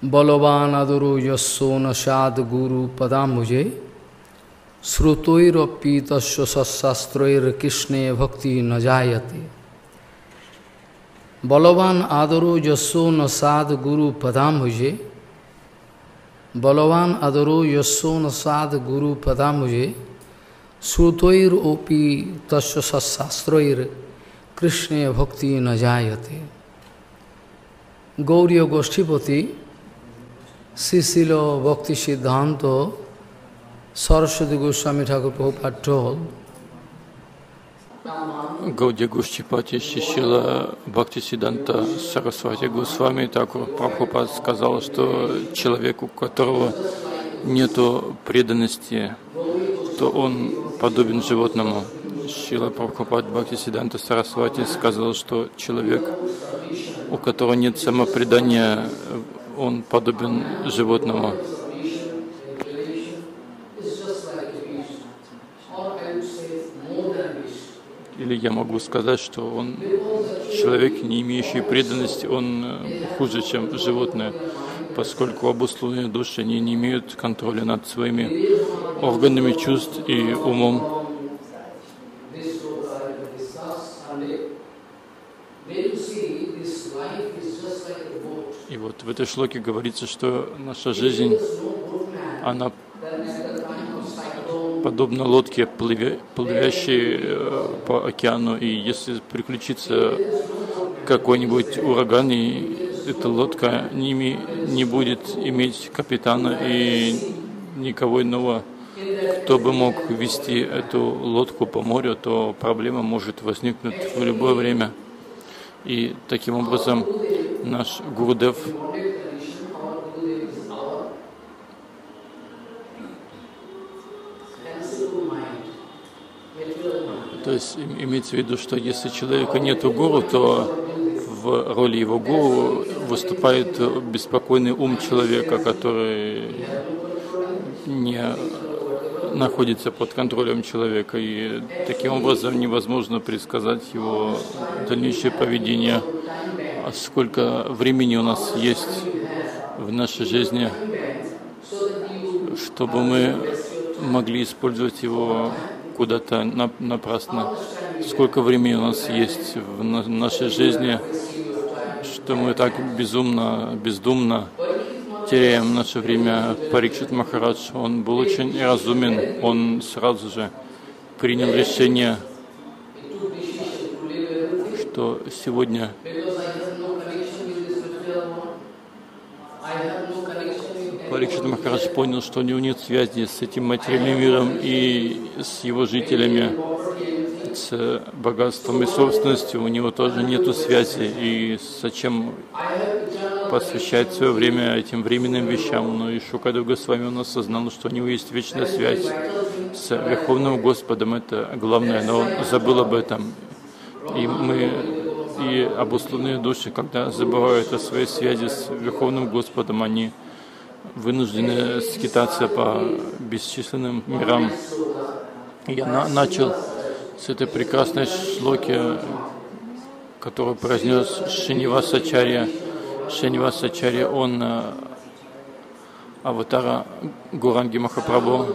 बलवान अदुरु यस्सो नशाद गुरु पदाम्बुजे श्रुतोरपीत सशास्त्रोर कृष्णे भक्ति न जायते। बलवान आदरो यस्सो नशाद गुरु पदाम्बुजे बलवान अदरो यस्सो नशाद गुरु पदाम्बुजे श्रुतोरपी तस्य सशास्त्रोर कृष्णे भक्ति न जायते। गौरी गोष्ठीपति श्रील भक्ति सिद्धांत सरस्वती गोस्वामी ठाकुर प्रभुपाद टोल। Гауди Гушчипати Шишила Бхактисиданта Сарасвати Госвами Такур Прабхупад сказал, что человек, у которого нет преданности, то он подобен животному. Шрила Прабхупад Бхактисиданта Сарасвати сказал, что человек, у которого нет самопредания, он подобен животному. Или я могу сказать, что он человек, не имеющий преданности, он хуже, чем животное, поскольку обусловленные души не имеют контроля над своими органами чувств и умом. И вот в этой шлоке говорится, что наша жизнь, она подобно лодке, плывящей по океану, и если приключится какой-нибудь ураган, и эта лодка не будет иметь капитана и никого иного, кто бы мог вести эту лодку по морю, то проблема может возникнуть в любое время. И таким образом наш Гурудев . То есть имеется в виду, что если человека нет гуру, то в роли его гуру выступает беспокойный ум человека, который не находится под контролем человека, и таким образом невозможно предсказать его дальнейшее поведение. А сколько времени у нас есть в нашей жизни, чтобы мы могли использовать его куда-то напрасно? Сколько времени у нас есть в нашей жизни, что мы так бездумно теряем наше время? Парикшит Махарадж, он был очень разумен, он сразу же принял решение, что сегодня Парикшит Махарадж понял, что у него нет связи с этим материальным миром и с его жителями, с богатством и собственностью. У него тоже нет связи. И зачем посвящать свое время этим временным вещам? Но и Шукадев Госвами, он осознал, что у него есть вечная связь с Верховным Господом. Это главное, но он забыл об этом. И обусловленные души, когда забывают о своей связи с Верховным Господом, они вынуждены скитаться по бесчисленным мирам. Я начал с этой прекрасной шлоки, которую произнес Шринивасачарья. Шринивасачарья, он аватара Гауранги Махапрабху.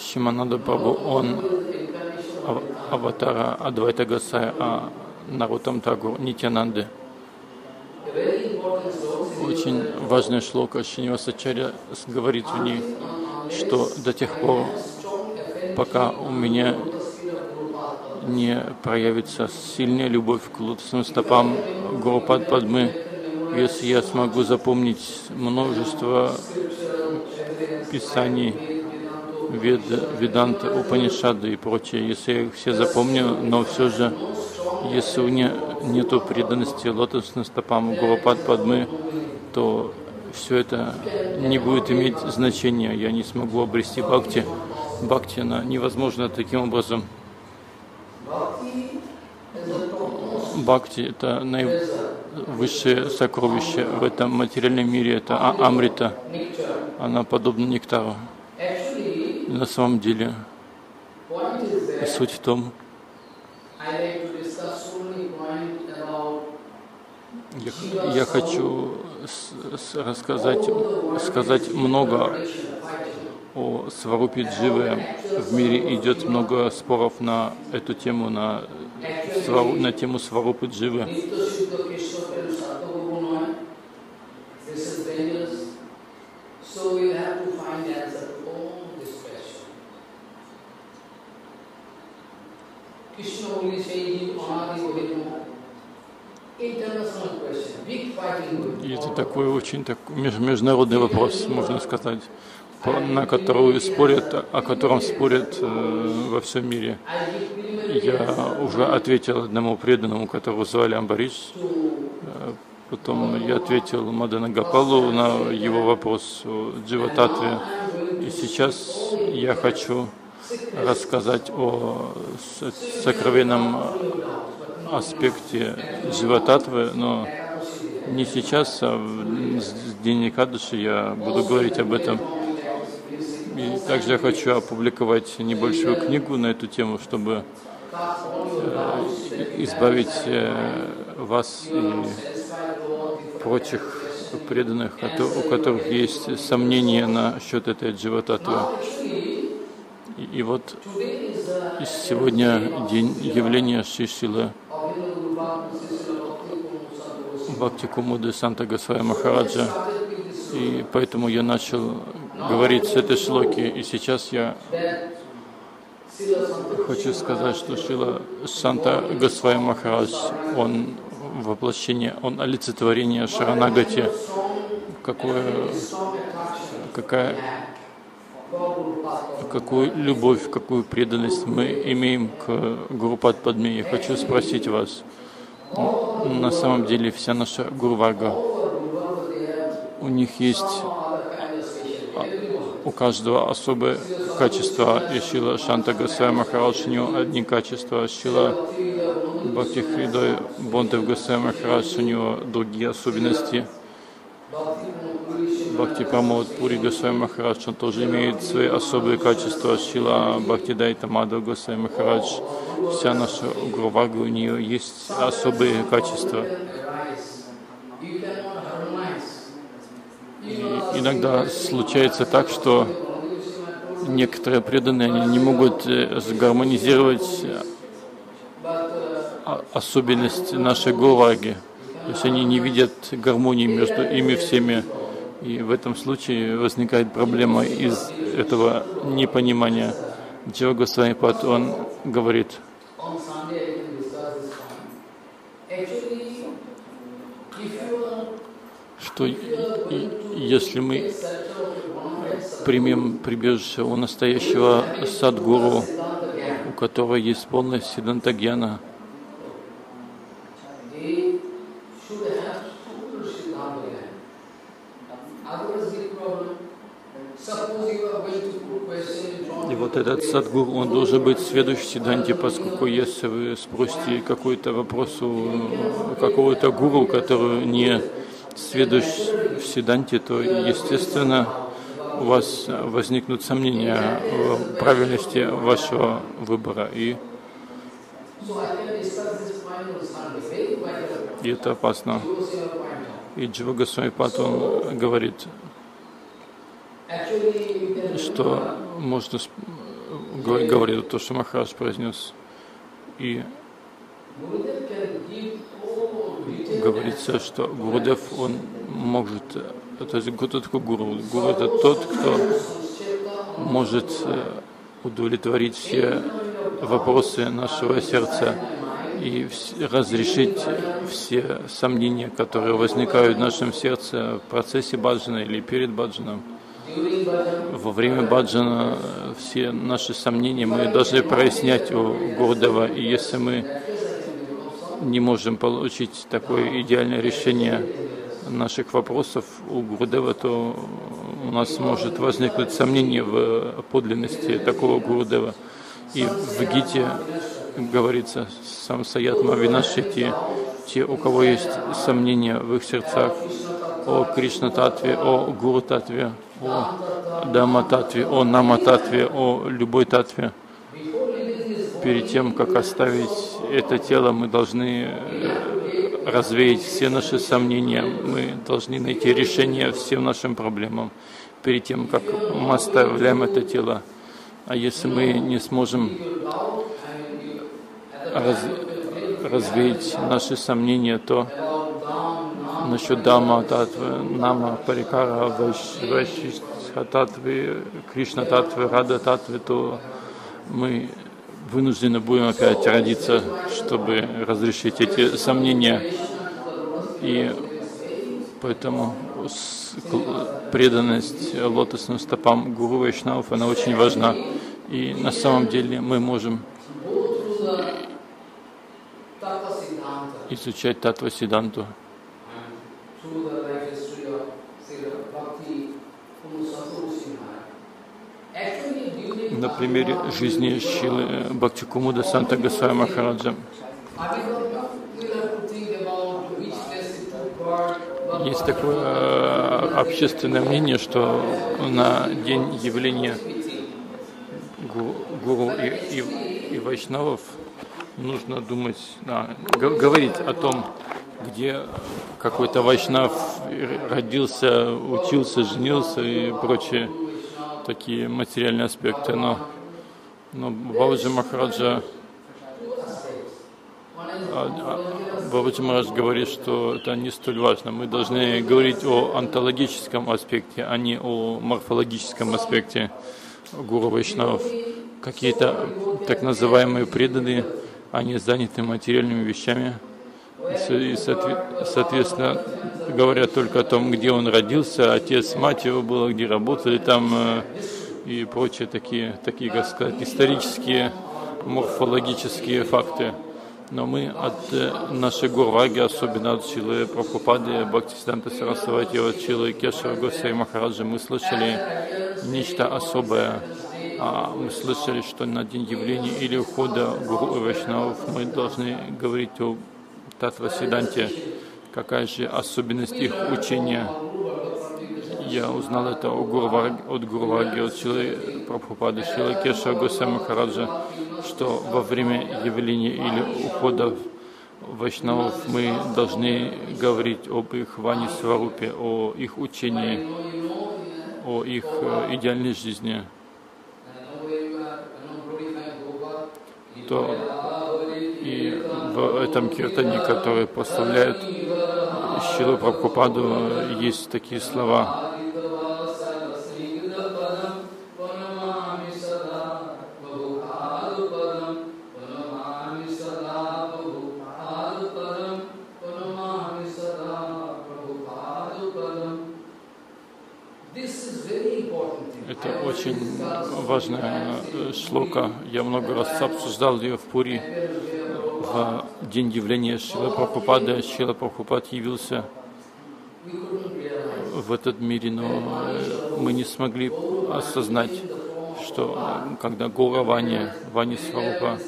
Шимананда Прабху, он аватара Адвайта Гасая, а Наротам Тагур Нитьянанды. Очень важная шлока. Шринивасачарья говорит в ней, что до тех пор, пока у меня не проявится сильная любовь к лотосным стопам Гурупад Падмы, если я смогу запомнить множество писаний Веданты, Упанишады и прочее, если я их все запомню, но все же, если у меня нет преданности лотосным стопам Гурупад Падмы, то все это не будет иметь значения. Я не смогу обрести бхакти. Бхакти невозможно таким образом. Бхакти — это наивысшее сокровище в этом материальном мире. Это амрита. Она подобна нектару. На самом деле, суть в том, Я хочу сказать много о Сварупе Дживе. В мире идет много споров на эту тему, на тему Сварупы Дживы. И это такой очень международный вопрос, можно сказать, о котором спорят во всем мире. Я уже ответил одному преданному, которого звали Амбариш. Потом я ответил Мадана Гопалу на его вопрос о Джива-татве. И сейчас я хочу рассказать о сокровенном аспекте Джива-татвы, но не сейчас, а в день Екадаши я буду говорить об этом. И также я хочу опубликовать небольшую книгу на эту тему, чтобы избавить вас и прочих преданных, у которых есть сомнения насчет этой Джива-таттвы. И вот сегодня день явления Шри-Шрилы Бхакти Кумуды Санта Госвами Махараджа. И поэтому я начал говорить с этой шлоки. И сейчас я хочу сказать, что Шрила Санта Госвами Махарадж, он воплощение, он олицетворение Шаранагати. Какую любовь, какую преданность мы имеем к Гурупад Падме. Я хочу спросить вас, на самом деле вся наша Гурварга, у них есть у каждого особое качество. И Шрила Санта Госвами Махарадж, у него одни качества. Шрила Бхакти Хридой Бонтев Госвами Махарадж, у него другие особенности. Бхакти Прамод Пури Госвами Махарадж, он тоже имеет свои особые качества. Шрила Бхакти Дайта Мадхава Госвами Махарадж, вся наша Гурварга, у нее есть особые качества. И иногда случается так, что некоторые преданные они не могут сгармонизировать особенность нашей Гурварги, то есть они не видят гармонии между ими всеми. И в этом случае возникает проблема из этого непонимания. Джива Госвами Пад, он говорит: что если мы примем прибежище у настоящего садгуру, у которого есть полная сиддхантагьяна, и вот этот садгуру, он должен быть сведущ в сиддханте, поскольку если вы спросите какой-то вопрос у какого-то гуру, который не сведущ в сиддханте, то, естественно, у вас возникнут сомнения в правильности вашего выбора. И это опасно. И Джива Госвами Пад, он говорит, что можно говорить то, что Махарадж произнес. И говорится, что Гурудев, он может, то есть кто такой гуру? Гуру — это тот, кто может удовлетворить все вопросы нашего сердца и разрешить все сомнения, которые возникают в нашем сердце в процессе баджана или перед баджаном. Во время баджана все наши сомнения мы должны прояснять у Гурудева. И если мы не можем получить такое идеальное решение наших вопросов у Гурудева, то у нас может возникнуть сомнение в подлинности такого Гурудева. И в Гите говорится: самсаятма винашити, те, у кого есть сомнения в их сердцах о Кришна-таттве, о Гуру-таттве, о Дама-таттве, о Нама-таттве, о любой таттве. Перед тем, как оставить это тело, мы должны развеять все наши сомнения. Мы должны найти решение всем нашим проблемам перед тем, как мы оставляем это тело. А если мы не сможем развеять наши сомнения, то насчет Дама, Татвы, Нама, Парикара, Вайшиштха Татвы, Кришна Татвы, Рада Татвы, то мы вынуждены будем опять родиться, чтобы разрешить эти сомнения. И поэтому преданность лотосным стопам Гуру Вайшнавов, она очень важна. И на самом деле мы можем изучать Таттва Сиддханту. На примере жизни Шрилы Бхактикумуда Санта Госвами Махараджа. Есть такое общественное мнение, что на день явления Гуру и Вайшнавов нужно думать, говорить о том, где какой-то Вайшнав родился, учился, женился и прочие такие материальные аспекты. Но Бабаджи Махарадж говорит, что это не столь важно. Мы должны говорить о онтологическом аспекте, а не о морфологическом аспекте Гуру Вайшнавов. Какие-то так называемые преданные, они заняты материальными вещами. И, соответственно, говорят только о том, где он родился, отец, мать его была, где работали там и прочие такие, как сказать, исторические, морфологические факты. Но мы от нашей Гурваги, особенно от Шрилы Прабхупады, Бхактисиданты Сарасвати, от Шрилы Кешава Госвами Махараджа, мы слышали нечто особое. Мы слышали, что на день явления или ухода Гуру Вайшнавов мы должны говорить о Таттва Сиддханте, какая же особенность их учения. Я узнал это от Гурваги, от Шрилы Прабхупады, Шрилы Кешава Госвами Махараджа, что во время явления или ухода Вайшнавов мы должны говорить об их Вани Сварупе, о их учении, о их идеальной жизни. И в этом киртане, который поставляет Шрилу Прабхупаду, есть такие слова. Это очень важная шлока. Я много раз обсуждал ее в Пури. В день явления Шрилы Прабхупады Шрила Прабхупад явился в этот мире, но мы не смогли осознать, что когда Гора Вани Сварупа,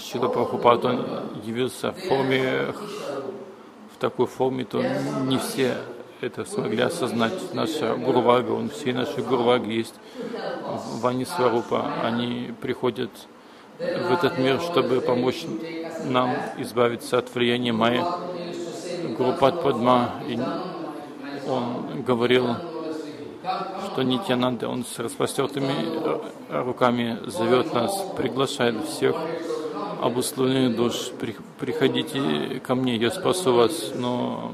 Шрила Прабхупад, он явился в такой форме, то не все это смогли осознать. Наша Гурвага, все наши Гурваги есть Вани Сварупа, они приходят в этот мир, чтобы помочь нам избавиться от влияния Майи. Гурупад Падма, он говорил, что Нитьянанда, он с распростертыми руками зовет нас, приглашает всех обусловленных душ: приходите ко мне, я спасу вас. Но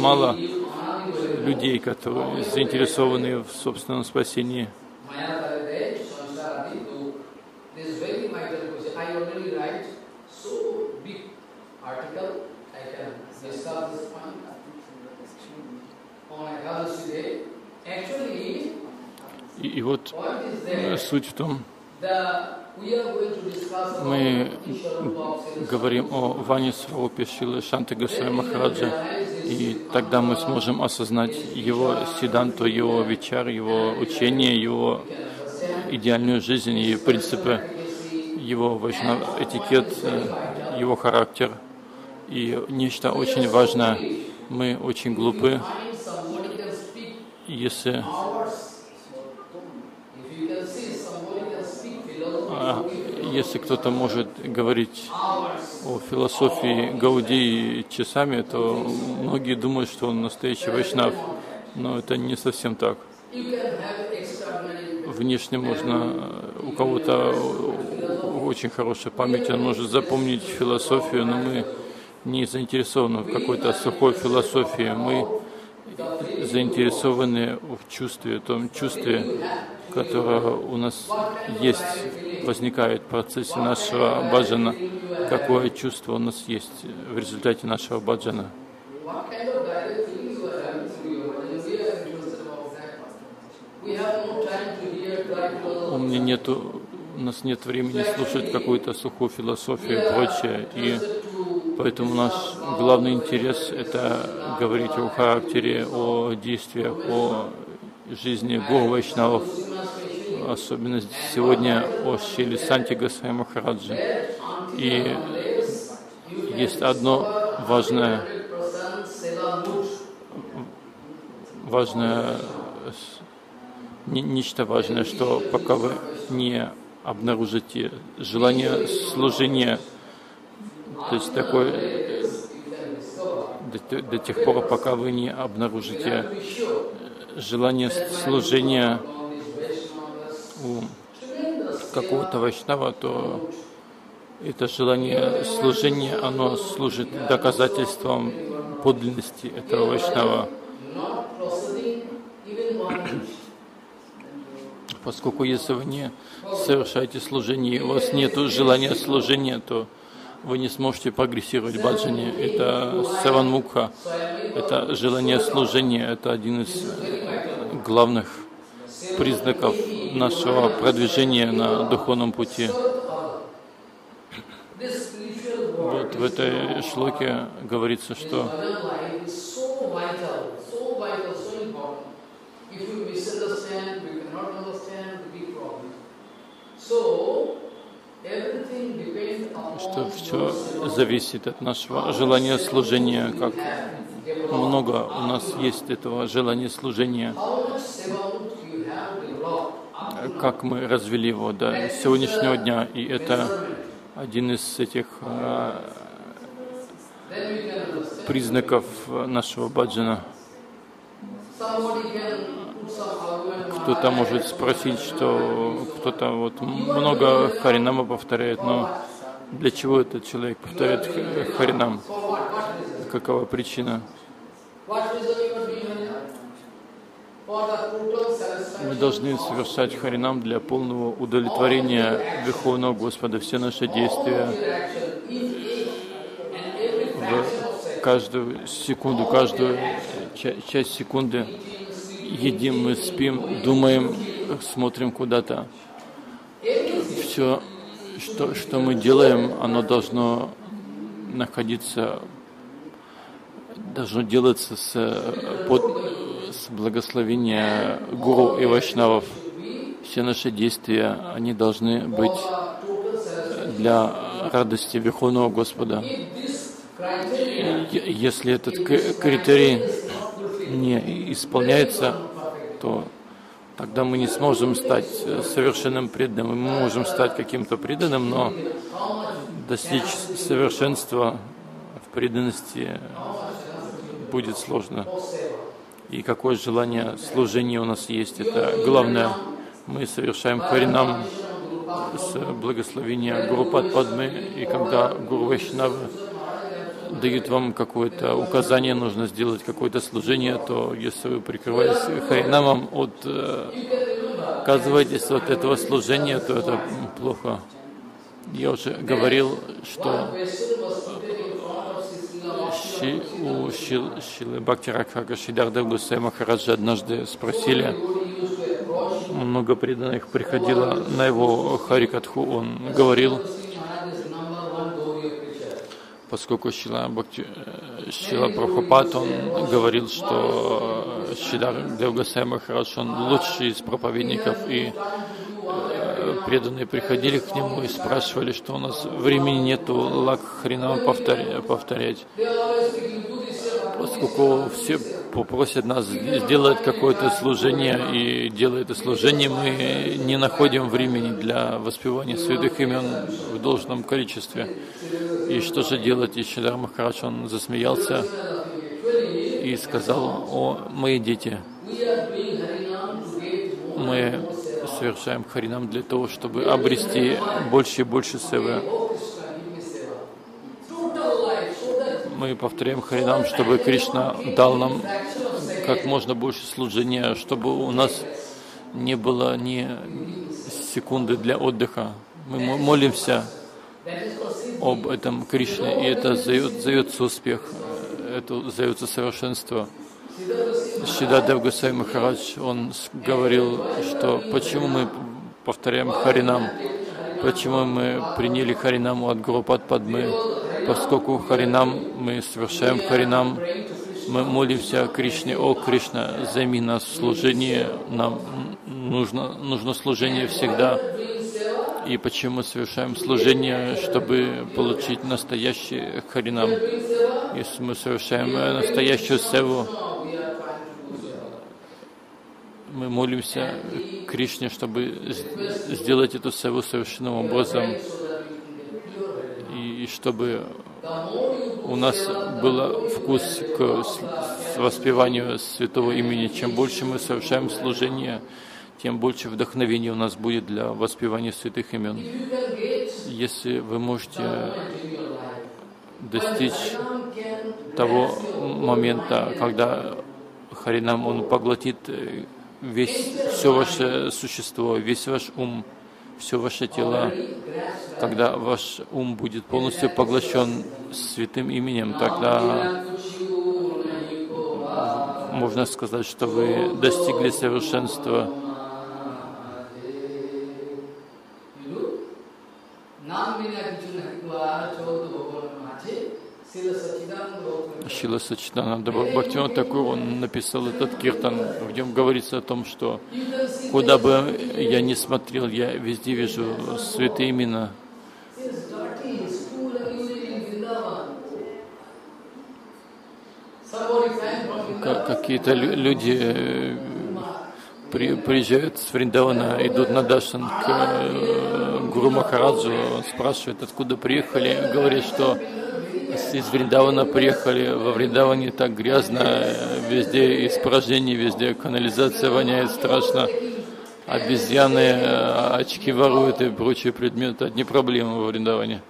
мало людей, которые заинтересованы в собственном спасении. И вот суть в том, мы говорим о Вани Сварупе Шрилы Шанти Госвами Махараджа, и тогда мы сможем осознать его сиддханту, его вичар, его учение, его идеальную жизнь и принципы, его вайшнава этикет, его характер. И нечто очень важное. Мы очень глупы, если кто-то может говорить о философии Гаудии часами, то многие думают, что он настоящий вайшнав, но это не совсем так. Внешне можно, у кого-то очень хорошая память, он может запомнить философию, но мы не заинтересованы в какой-то сухой философии, мы заинтересованы в чувстве, том чувстве, которое у нас есть, возникает в процессе нашего баджана, какое чувство у нас есть в результате нашего баджана. У нас нет времени слушать какую-то сухую философию и прочее, и поэтому наш главный интерес — это говорить о характере, о действиях, о жизни гуру вайшнавов, особенно сегодня о Шриле Санте Госвами Махараджи. И есть одно важное, нечто важное, что пока вы не обнаружите желание служения, то есть такое, до тех пор, пока вы не обнаружите желание служения у какого-то вайшнава, то это желание служения, оно служит доказательством подлинности этого вайшнава. Поскольку если вы не совершаете служение, у вас нет желания служения, то вы не сможете прогрессировать в баджане. Это севанмукха, это желание служения, это один из главных признаков нашего продвижения на духовном пути. Вот в этой шлоке говорится, что все зависит от нашего желания служения, как много у нас есть этого желания служения, как мы развели его до сегодняшнего дня, и это один из этих признаков нашего баджана. Кто-то может спросить, что кто-то вот много харинама повторяет, но для чего этот человек повторяет харинам? Какова причина? Мы должны совершать харинам для полного удовлетворения Верховного Господа. Все наши действия, в каждую секунду, каждую часть секунды едим, мы спим, думаем, смотрим куда-то. Все, что мы делаем, оно должно находиться, должно делаться с благословения гуру и вайшнавов. Все наши действия, они должны быть для радости Верховного Господа. Если этот критерий не исполняется, то тогда мы не сможем стать совершенным преданным. Мы можем стать каким-то преданным, но достичь совершенства в преданности будет сложно. И какое желание служения у нас есть, это главное. Мы совершаем харинам с благословения Гуру Падпадмы, и когда Гуру Вайшнавы дают вам какое-то указание, нужно сделать какое-то служение, то если вы прикрываетесь харинамом, отказываетесь от этого служения, то это плохо. Я уже говорил, что у Шрилы Бхакти Ракха Шридхар Госвами Махараджа однажды спросили, много преданных приходило на его харикатху, он говорил, поскольку Шрила Прабхупад, он говорил, что Шридхар Госвами Махарадж, он лучший из проповедников, и преданные приходили к нему и спрашивали, что у нас времени нету лак хренам повторять. поскольку все попросят нас сделать какое-то служение, и делая это служение, мы не находим времени для воспевания святых имен в должном количестве. И что же делать? И Шридар Махарадж, он засмеялся и сказал: «О, мои дети, мы совершаем Харинам для того, чтобы обрести больше и больше севы. Мы повторяем Харинам, чтобы Кришна дал нам как можно больше служения, чтобы у нас не было ни секунды для отдыха. Мы молимся об этом Кришне, и это зовётся успех, это зовётся совершенство». Шидадев Гусей Махарадж, он говорил, что почему мы повторяем Харинам, почему мы приняли Харинаму от Гурупад Падмы, поскольку Харинам, мы совершаем Харинам, мы молимся Кришне: «О Кришна, займи нас в служении, нам нужно служение всегда». И почему мы совершаем служение? Чтобы получить настоящий Харинам. Если мы совершаем настоящую севу, мы молимся Кришне, чтобы сделать эту севу совершенным образом, и чтобы у нас был вкус к воспеванию святого имени. Чем больше мы совершаем служение, тем больше вдохновения у нас будет для воспевания святых имен. Если вы можете достичь того момента, когда Харинам, он поглотит все ваше существо, весь ваш ум, все ваше тело, когда ваш ум будет полностью поглощен святым именем, тогда можно сказать, что вы достигли совершенства. Шрила Саччидананда Бхактивинода Такур, он написал этот киртан, в нем говорится о том, что куда бы я ни смотрел, я везде вижу святые имена. Какие-то люди приезжают с Вриндавана, идут на даршан к Гуру Махараджу, спрашивают, откуда приехали, говорят, что из Вриндавана приехали, во Вриндаване так грязно, везде испражнения, везде канализация воняет страшно, обезьяны очки воруют и прочие предметы, одни проблемы во Вриндаване.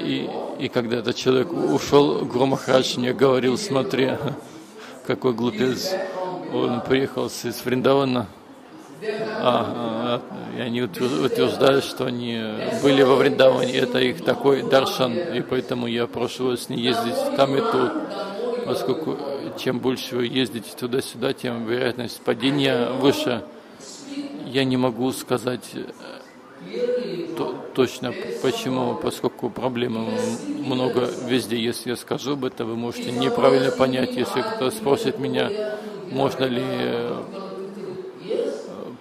И когда этот человек ушел, Гуру Махарадж мне говорил: смотри, какой глупец, он приехал из Вриндавана. И они утверждают, что они были во Вриндаване, это их такой даршан, и поэтому я прошу вас не ездить там и тут, поскольку чем больше вы ездите туда-сюда, тем вероятность падения выше. Я не могу сказать точно почему, поскольку проблем много везде. Если я скажу об этом, вы можете неправильно понять. Если кто-то спросит меня, можно ли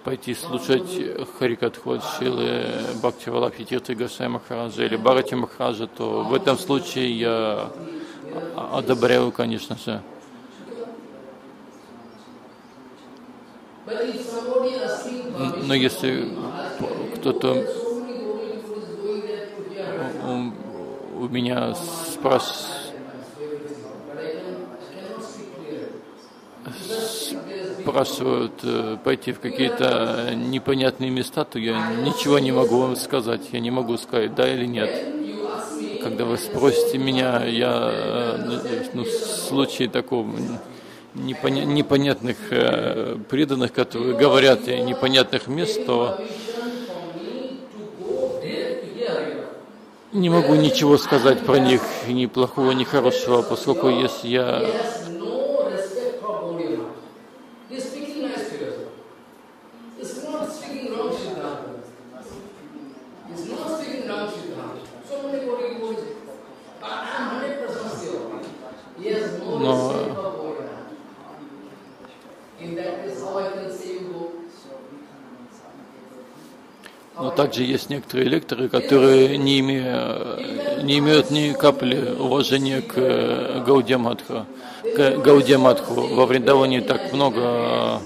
пойти слушать Харикатху от Шрилы Бхактиваллабхи Тиртха Госвами Махараджа или Бхарати Махараджа, то в этом случае я одобряю, конечно же. Но если кто-то у меня спрашивают пойти в какие-то непонятные места, то я ничего не могу вам сказать. Я не могу сказать, да или нет. Когда вы спросите меня, я в случае такого непонятных преданных, которые говорят о непонятных местах, то не могу ничего сказать про них, ни плохого, ни хорошего, поскольку если я Но также есть некоторые лекторы, которые, не имея не имеют ни капли уважения к Гаудия-мадху. Во Вриндаване так много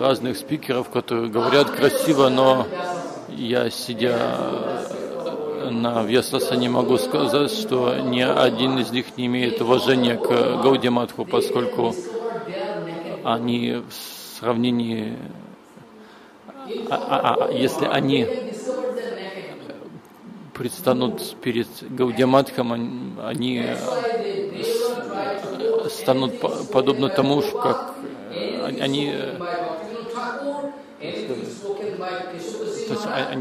разных спикеров, которые говорят красиво, но я, сидя на Вьясасане, не могу сказать, что ни один из них не имеет уважения к Гаудия-мадху, поскольку они в сравнении, если они предстанут перед Гаудия-мадхом, они станут подобны тому, как они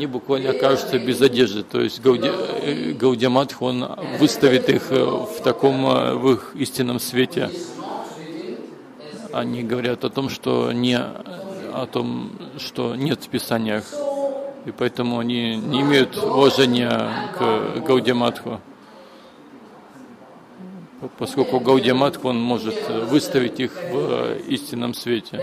буквально окажутся без одежды. То есть Гаудия-мадх, он выставит их в таком, в их истинном свете. Они говорят о том, что нет в писаниях, и поэтому они не имеют уважения к Гаудия-мадху, поскольку Гаудия-мадх, он может выставить их в истинном свете.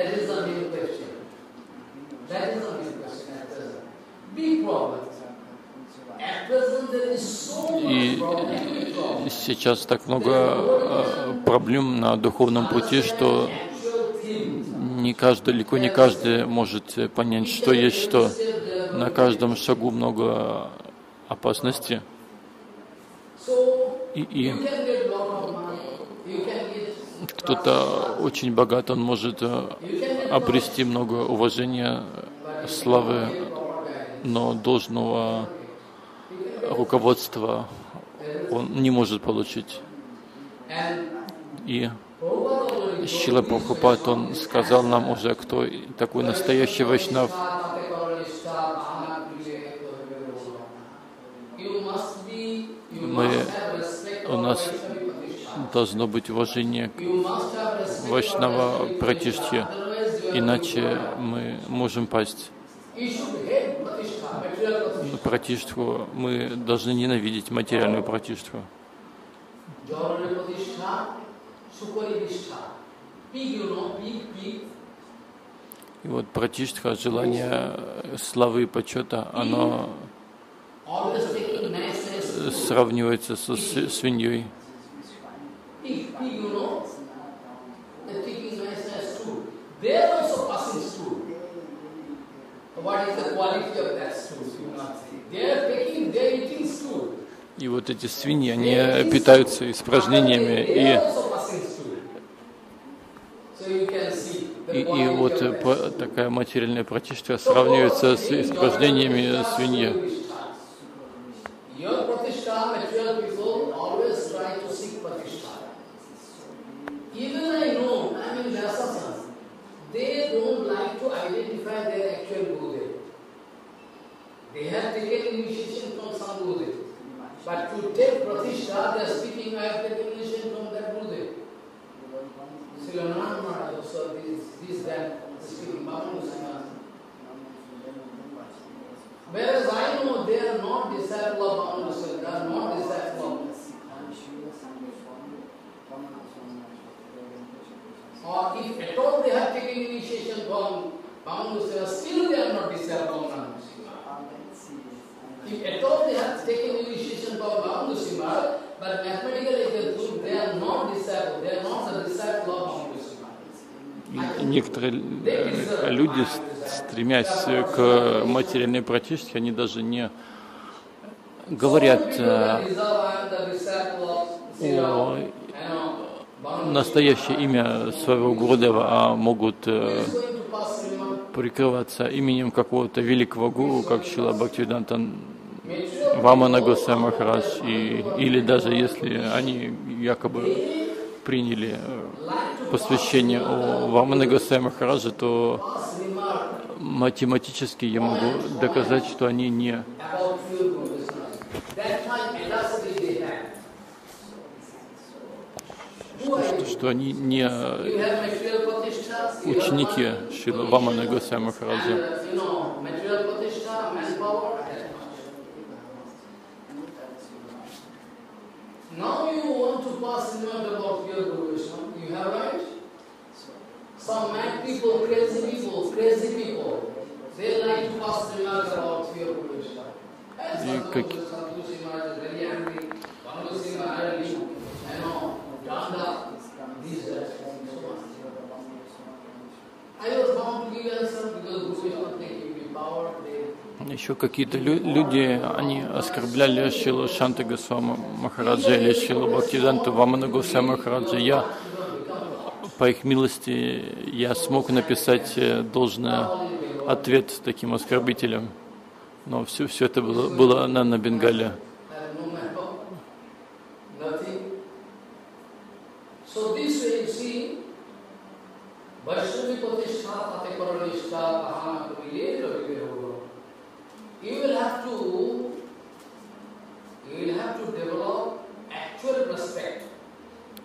И сейчас так много проблем на духовном пути, что далеко не каждый может понять, что есть что. На каждом шагу много опасностей. И кто-то очень богат, он может обрести много уважения, славы, но должного руководства он не может получить. И Шрила Прабхупад, он сказал нам уже, кто такой настоящий вайшнав. У нас должно быть уважение к вайшнава пратиштхе, иначе мы можем пасть. Пратиштху мы должны ненавидеть, материальную пратиштху. И вот пратиштха, желание славы и почета, оно сравнивается со свиньей. И вот эти свиньи, они питаются испражнениями, и вот такая материальная пратиштха сравнивается с испражнениями свиньи. But to take Pratishtha, they are speaking, I have taken initiation from that Gurudev. Srila Narayan Maharaj also, this that speaking, Bhagavan Sannyasa. Whereas I know they are not disciple of Bhagavan Sannyasa, they are not disciple of Bhagavan. Or if at all they have taken initiation from Bhagavan Sannyasa, still they are not disciple of Bhagavan Sannyasa. If at all they have taken initiation from Bhagavan Sannyasa, but mathematically they prove they are not disciples, they are not the disciples of Bhagavan Sannyasa. Некоторые люди, стремясь к материальной практике, они даже не говорят настоящее имя своего Гурудева, а могут прикрываться именем какого-то великого гуру, как Шрила Бхактивиданта Вамана Госвами Махарадж, или даже если они якобы приняли посвящение у Вамана Госвами Махараджа, то математически я могу доказать, что они не... что они не ученики Шрила Вамана Госвами Махараджа. И Еще какие-то люди, они оскорбляли Шрила Шанта Госвами Махараджа или Шрила Бхактисиданта Вамана Госвами Махараджа. Я, по их милости, я смог написать должный ответ таким оскорбителям. Но все это было на Бенгале.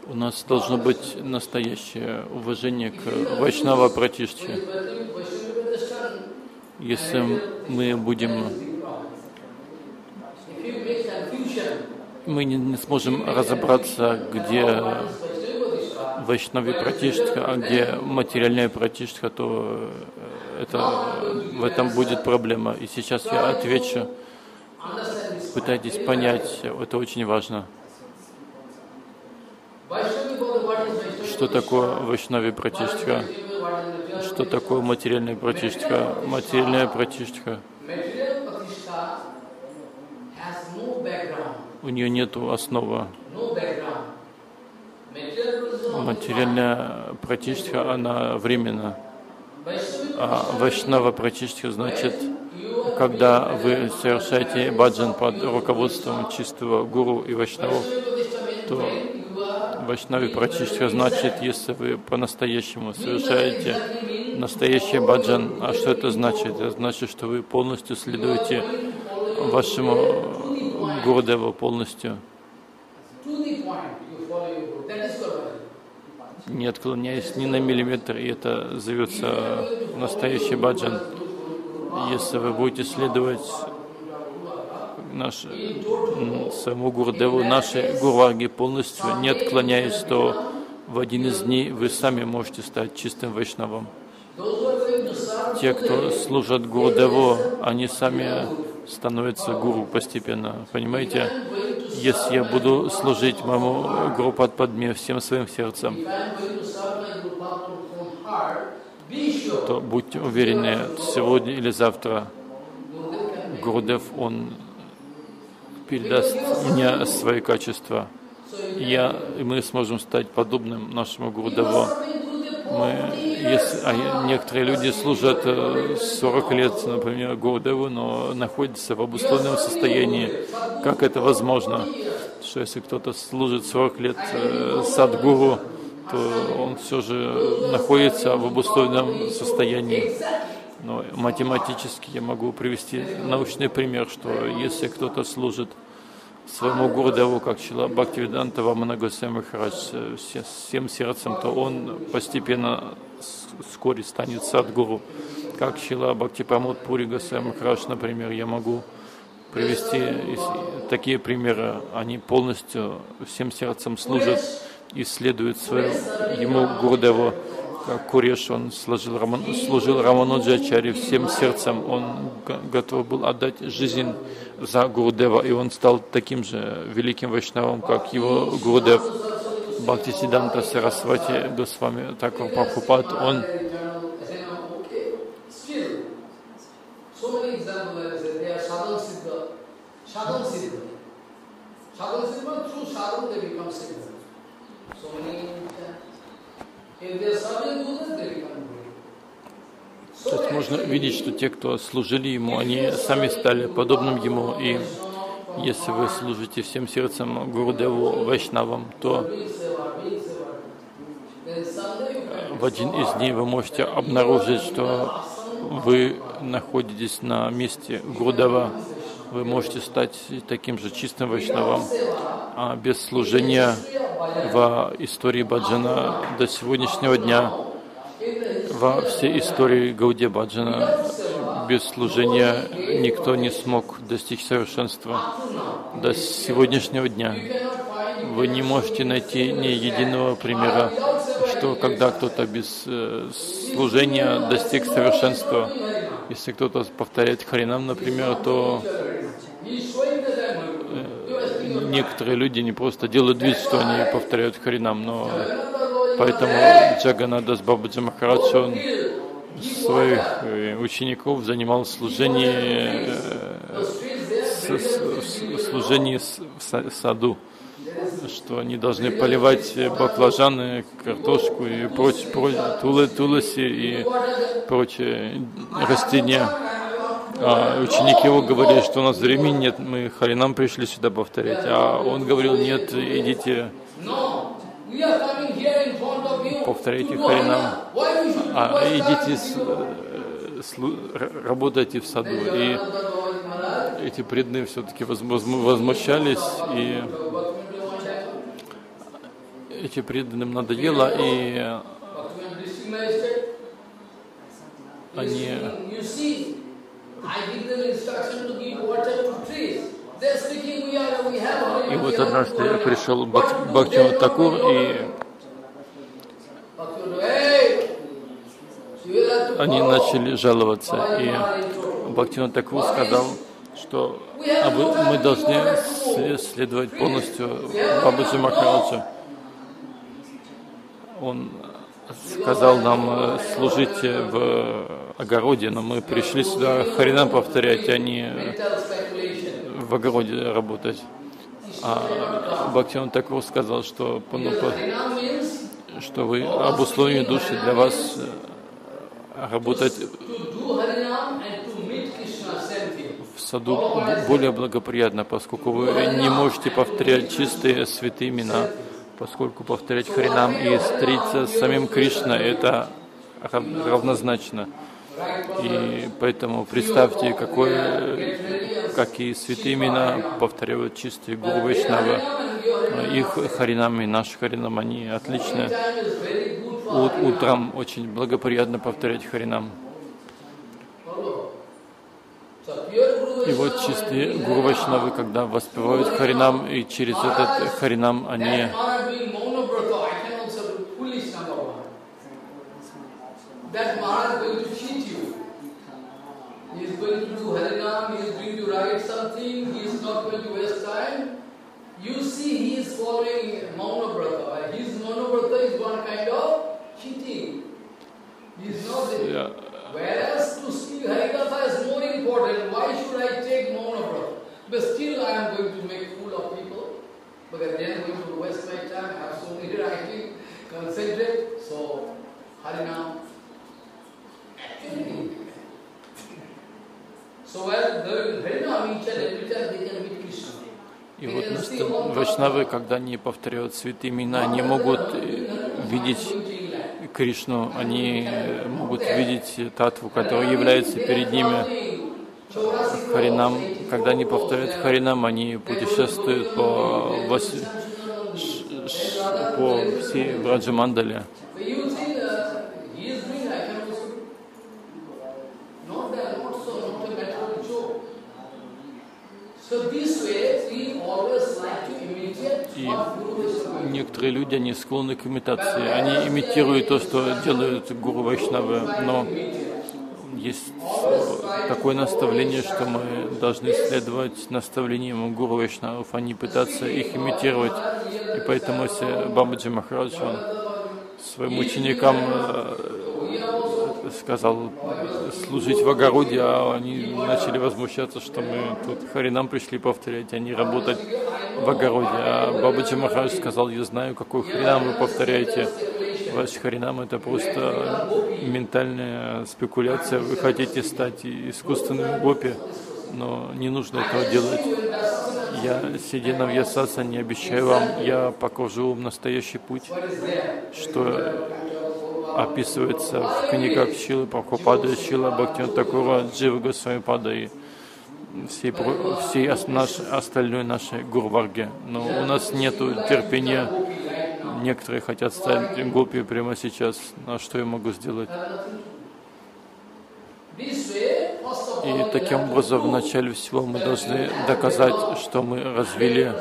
У нас должно быть настоящее уважение к Вайшнава Пратиштхе. Если мы будем, мы не сможем разобраться, где Вайшнави Пратиштха, а где материальная Пратиштха, то в этом будет проблема. И сейчас я отвечу. Пытайтесь понять, это очень важно. Что такое Вайшнави Пратиштха? Что такое материальная Пратиштха? Материальная Пратиштха, у нее нет основы. Материальная Пратиштха, она временна. А Вайшнава Пратиштха значит, когда вы совершаете баджан под руководством чистого гуру и вайшнавов, то Вайшнави Пратиштха значит, если вы по-настоящему совершаете настоящий баджан. А что это значит? Это значит, что вы полностью следуете вашему гурудеву полностью, не отклоняясь ни на миллиметр, и это зовется настоящий баджан. Если вы будете следовать своему гурудеву, нашей гурварге полностью, не отклоняясь, то в один из дней вы сами можете стать чистым вайшнавом. Те, кто служат гурудеву, они сами становятся гуру постепенно. Понимаете? Если я буду служить моему гуру Падме всем своим сердцем, то будьте уверены, сегодня или завтра Гурудев, он передаст мне свои качества. Мы сможем стать подобным нашему Гурудеву. Некоторые люди служат 40 лет, например, Гурудеву, но находятся в обусловленном состоянии. Как это возможно? Что если кто-то служит 40 лет садгуру, то он все же находится в обусловленном состоянии. Но математически я могу привести научный пример, что если кто-то служит своему Гурудеву, как Шрила Бхактивиданта Вамана Госвами Махарадж, всем сердцем, то он постепенно вскоре станет садгуру. Как Шрила Бхакти Прамод Пури Госвами Махарадж, например, я могу привести такие примеры. Они полностью всем сердцем служат и следует своему Гурудеву. Как Куреш, он служил Рамануджачари всем сердцем, он готов был отдать жизнь за Гурудева, и он стал таким же великим вайшнавом, как его Гурудев. Бхактисиданта Сарасвати Госвами Тхакур Прабхупад, он тут можно видеть, что те, кто служили ему, они сами стали подобным ему. И если вы служите всем сердцем Гурудеву Вайшнавам, то в один из дней вы можете обнаружить, что вы находитесь на месте Гурудева. Вы можете стать таким же чистым вайшнавом. А без служения в истории баджана до сегодняшнего дня, во всей истории Гаудия баджана, без служения никто не смог достичь совершенства до сегодняшнего дня. Вы не можете найти ни единого примера, что когда кто-то без служения достиг совершенства. Если кто-то повторяет Харинам, например, то некоторые люди не просто делают вид, что они повторяют хринам, но поэтому Джаганнадас Бабаджи Махарадж, он своих учеников занимал служение в саду, что они должны поливать баклажаны, картошку и туласи и прочие растения. А ученики его говорили, что у нас времени нет, мы харинам пришли сюда повторять. А он говорил, нет, идите, повторяйте харинам, а идите, работайте в саду. И эти преданные все-таки возмущались, и эти преданным надоело, и они и вот однажды пришел Бхактивинод Такур, и они начали жаловаться, и Бхактивинод Такур сказал, что мы должны следовать полностью Бабаджи Махараджу. Он сказал нам служить в огороде, но мы пришли сюда харинам повторять, а не в огороде работать. А Бхактивинод Такур сказал, что, что вы об условии души, для вас работать в саду более благоприятно, поскольку вы не можете повторять чистые святые имена, поскольку повторять харинам и встретиться с самим Кришной — это равнозначно. И поэтому представьте, какие святые имена повторяют чистые гуру вайшнавы. Их харинам и наши харинам, они отличны. Утром очень благоприятно повторять харинам. И вот чистые гуру вайшнавы, когда воспевают харинам, и через этот харинам они И вот вайшнавы, когда они повторяют святые имена, они могут видеть Кришну, они могут видеть Татву, которая является перед ними. Харинам, когда они повторяют харинам, они путешествуют по всей Браджамандале. И некоторые люди, они склонны к имитации, они имитируют то, что делают гуру вайшнавы, но есть такое наставление, что мы должны следовать наставлениям гуру вайшнавов, а не пытаться их имитировать. И поэтому если Бабаджи Махарадж своим ученикам сказал служить в огороде, а они начали возмущаться, что мы тут харинам пришли повторять, а не работать в огороде. А Бабаджи Махарадж сказал, я знаю, какой харинам вы повторяете. Ваш харинам — это просто ментальная спекуляция. Вы хотите стать искусственным гопи, но не нужно этого делать. Я, сидя на вьясасане, обещаю вам, я покажу вам настоящий путь, что описывается в книгах Шрилы Прабхупады, Шрила Бхактивинода Такура, Джива Госвамипада и всей остальной нашей гурварги. Но у нас нет терпения. Некоторые хотят стать гопи прямо сейчас. А что я могу сделать? И таким образом, в начале всего мы должны доказать, что мы развили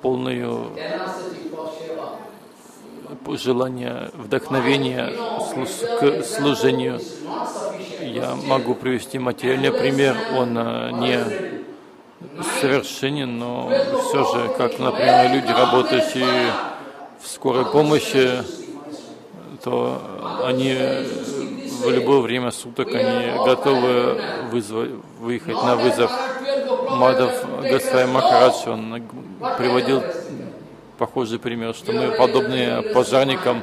полную желание, вдохновение к служению. Я могу привести материальный пример, он не совершенен, но все же, как, например, люди, работающие в скорой помощи, то они в любое время суток они готовы выехать на вызов. Мадхав Госвами Махарадж, он приводил похожий пример, что мы, подобные пожарникам,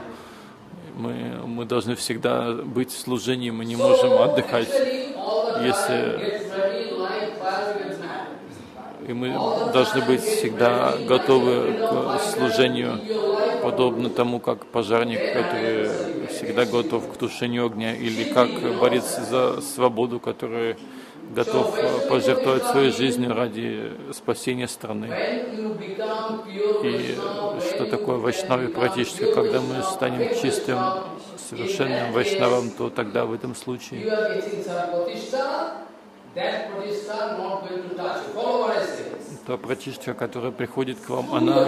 мы должны всегда быть в служении, мы не можем отдыхать, если и мы должны быть всегда готовы к служению, подобно тому, как пожарник, который всегда готов к тушению огня, или как борец за свободу, который готов пожертвовать своей жизнью ради спасения страны. И что такое вайшнави практически? Когда мы станем чистым, совершенным вайшнавом, то тогда в этом случае та пратиштха, которая приходит к вам, она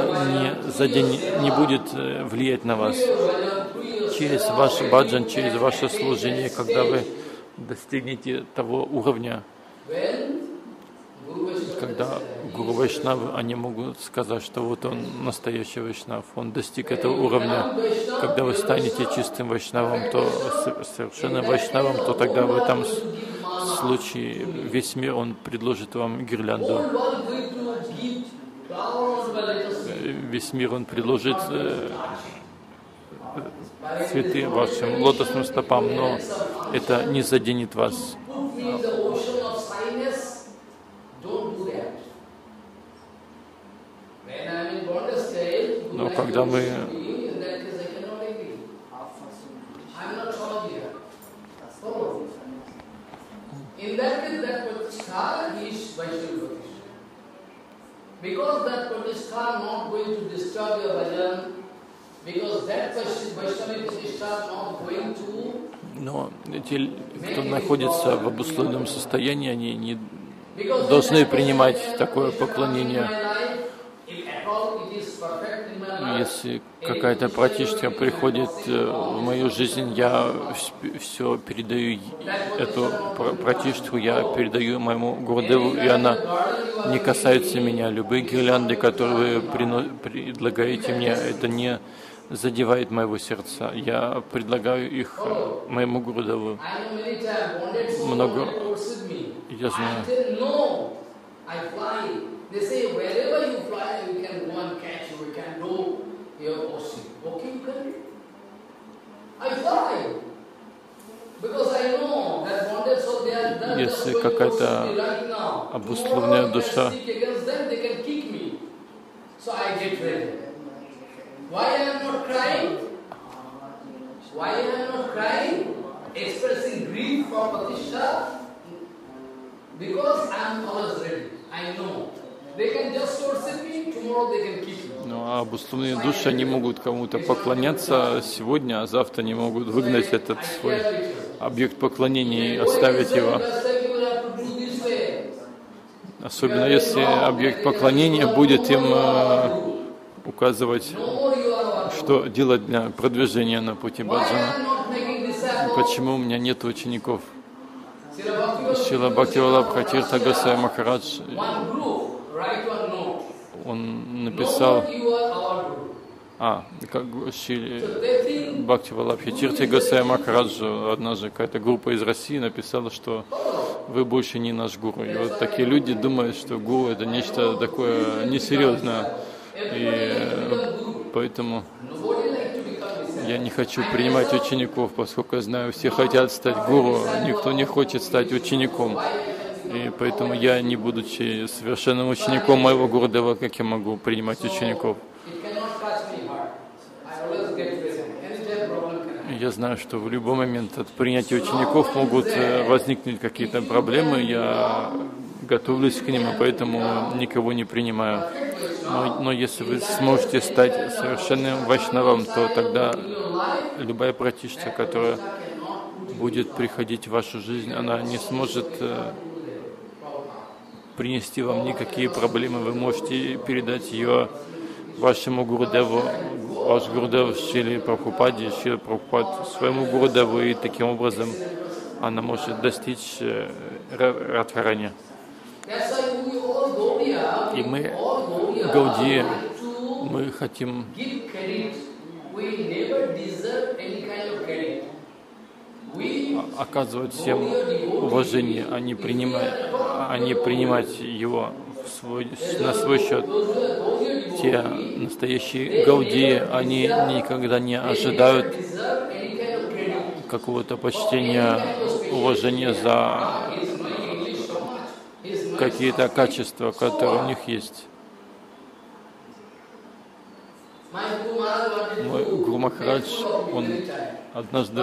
за день не будет влиять на вас. Через ваш баджан, через ваше служение, когда вы достигнете того уровня, когда гуру вайшнавы, они могут сказать, что вот он настоящий вайшнав, он достиг этого уровня. Когда вы станете чистым вайшнавом, то совершенно вайшнавом, то тогда в этом случае весь мир, он предложит вам гирлянду. Весь мир, он предложит цветы вашим лотосным стопам, но это не заденет вас. Но когда мы но те, кто находится в обусловленном состоянии, они не должны принимать такое поклонение. Если какая-то практичка приходит в мою жизнь, я все передаю эту практичку, я передаю моему Гурудеву, и она не касается меня. Любые гирлянды, которые вы предлагаете мне, это не задевает моего сердца. Я предлагаю их моему Гурудеву. Много я знаю. Если какая-то обусловленная душа, но обусловленные души, они могут кому-то поклоняться сегодня, а завтра не могут выгнать этот свой объект поклонения и оставить его. Особенно если объект поклонения будет им указывать, что делать для продвижения на пути баджана. Почему у меня нет учеников? Шрила Бхактивалабха Тиртха Госвами Махарадж, он написал, как Шрила Бхактивалабха Тиртха Госвами Махарадж, однажды какая-то группа из России написала, что вы больше не наш гуру. И вот такие люди думают, что гуру это нечто такое несерьезное. И поэтому я не хочу принимать учеников, поскольку я знаю, все хотят стать гуру, никто не хочет стать учеником. И поэтому я, не будучи совершенным учеником моего Гурудева, как я могу принимать учеников? Я знаю, что в любой момент от принятия учеников могут возникнуть какие-то проблемы. Я готовлюсь к ним, и поэтому никого не принимаю. Но если вы сможете стать совершенным вайшнавом, то тогда любая практичка, которая будет приходить в вашу жизнь, она не сможет принести вам никакие проблемы. Вы можете передать ее вашему Гурудеву, ваш Гурудев Шриле Прабхупаде, Шрила Прабхупад своему Гурудеву, и таким образом она может достичь Радхарани. И мы, Гаудия, мы хотим оказывать всем уважение, а не принимать его на свой счет. Те настоящие гаудии, они никогда не ожидают какого-то почтения, уважения за какие-то качества, которые у них есть. Мой Гуру Махарадж, он однажды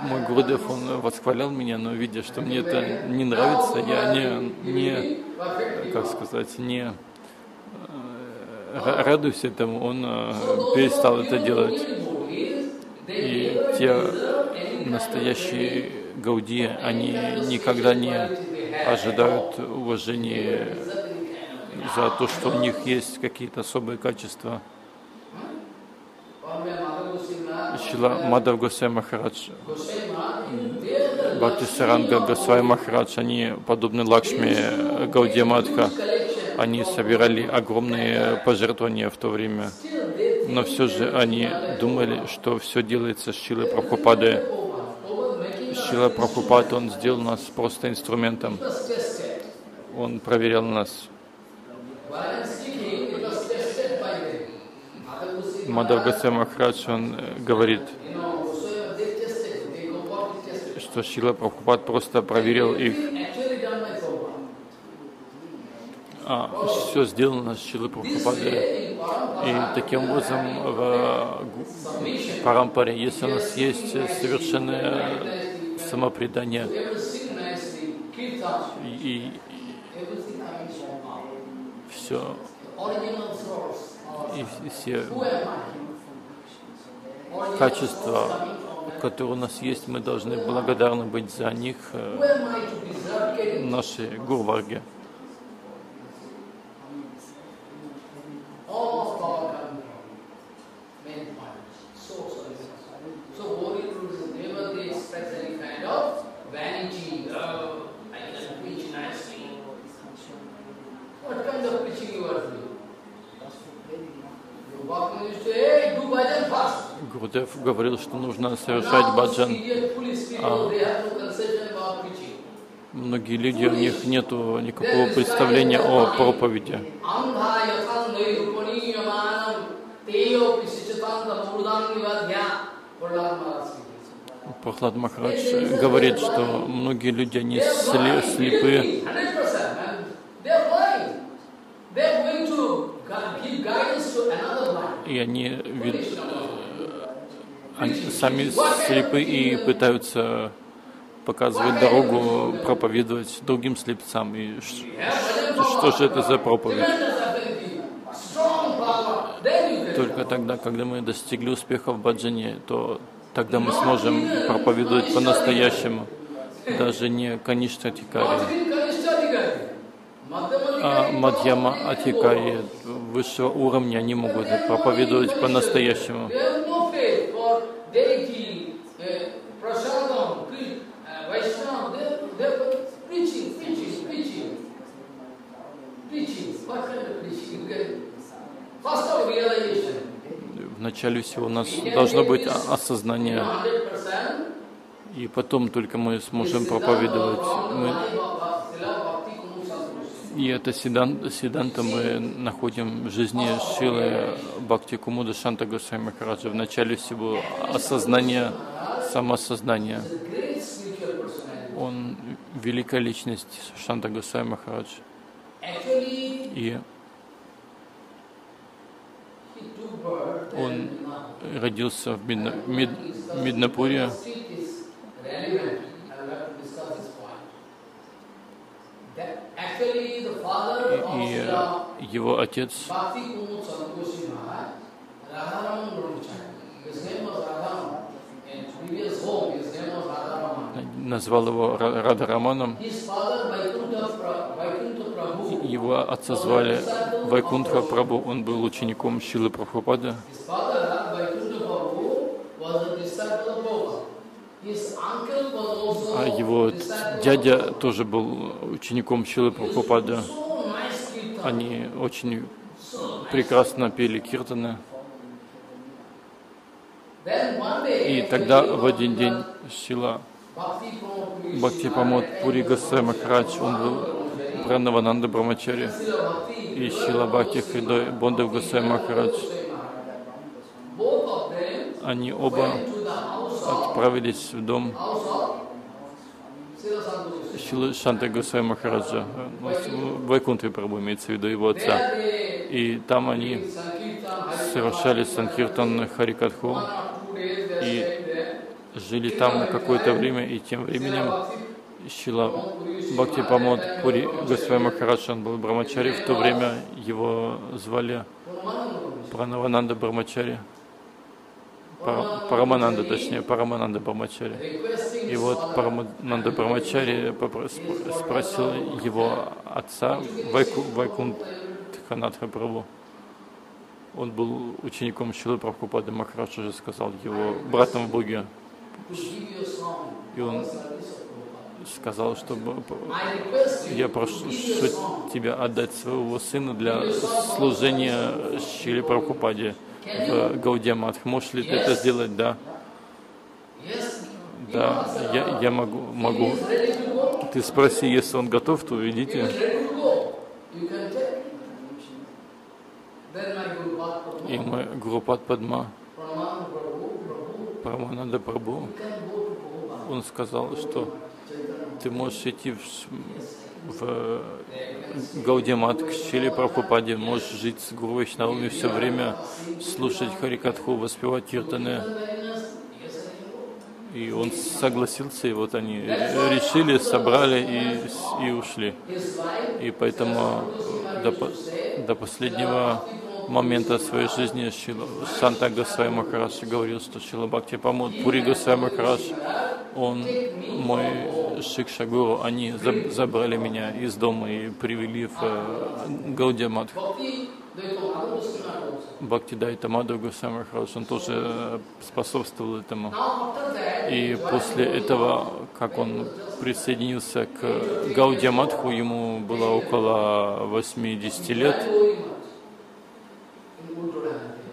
мой Гурудев, он восхвалял меня, но видя, что мне это не нравится, я не радуюсь этому, он перестал это делать. И те настоящие гаудии, они никогда не ожидают уважения за то, что у них есть какие-то особые качества. Шрила Мадхав Госвай Махарадж, Бхактисаранга Госвай Махарадж, они подобны Лакшми Гаудия Мадха. Они собирали огромные пожертвования в то время, но все же они думали, что все делается с Шрилой Прабхупадой. Шрила Прабхупад, он сделал нас просто инструментом. Он проверял нас. Мадхав Госвай Махарадж, он говорит, что Шрила Прабхупад просто проверил их. Все сделано с Шрилой Прабхупадой. И таким образом в Парампаре, если у нас есть совершенное самопредание, и все, и все качества, которые у нас есть, мы должны благодарны быть за них нашей Гурварге. Гурудев говорил, что нужно совершать баджан. Многие люди, у них нет никакого представления о проповеди. Прахлад Махарадж говорит, что многие люди, они слепы. И они сами слепы и пытаются показывать дорогу, проповедовать другим слепцам. И что же это за проповедь? Только тогда, когда мы достигли успеха в баджане, то тогда мы сможем проповедовать по-настоящему, даже не Каништа Адхикари, а Мадьяма Адхикари высшего уровня, они могут проповедовать по-настоящему. Вначале всего у нас должно быть осознание, и потом только мы сможем проповедовать. И это Сиданта мы находим в жизни Шрилы Бхакти Кумуда Шанта Госвами Махараджа. В начале всего осознание, самосознание. Он великая личность Шанта Госвами Махарадж. И он родился в Миднапуре. И его отец назвал его Рада Раманом. Его отца звали Вайкунтха Прабху, он был учеником Шрилы Прабхупады. А его дядя тоже был учеником Шрилы Прабхупады. Они очень прекрасно пели киртаны. И тогда в один день Шрила Бхакти Прамод Пури Госвами Махарадж, он был Пранавананда Брамачари, и Шрила Бхакти Хридой Бондев Госвами Махарадж. Они оба отправились в дом Шрилы Шанта Госвами Махараджа, Вайкунтха Прабху имеется в виду, его отца. И там они совершали санкиртан Харикатху и жили там какое-то время, и тем временем Шрила Бхакти Прамод Пури Госвами Махарадж, он был брамачари, в то время его звали Пранавананда Брамачари, Парамананда, точнее, Парамананда Брамачари. И вот Парамананда Брамачари спросил его отца Вайкунтха Прабху. Он был учеником Шрилы Прабхупады, Махарадж уже сказал, его братом в Боге. И он сказал, что я прошу тебя отдать своего сына для служения Шриле Прабхупаде в Гаудия Матх. Можешь ли ты это сделать? Да. Да, я могу. Ты спроси, если он готов, то идите. И мой Гурупад Падма Парамананда Прабху, он сказал, что ты можешь идти в Гаудия Мат к Шриле Прабхупаде, можешь жить с Гуру Вайшнавами все время, слушать Харикатху, воспевать киртаны. И он согласился, и вот они решили, собрали и ушли. И поэтому до последнего момента своей жизни Шанта Госвами Махарадж говорил, что Шрила Бхакти Прамод Пури Госвами Махарадж, он мой шикша гуру, они забрали меня из дома и привели в Гаудия Мат. Бхактидайта Мадхава Госвами Махарадж, он тоже способствовал этому. И после этого, как он присоединился к Гаудия Матху, ему было около 80 лет.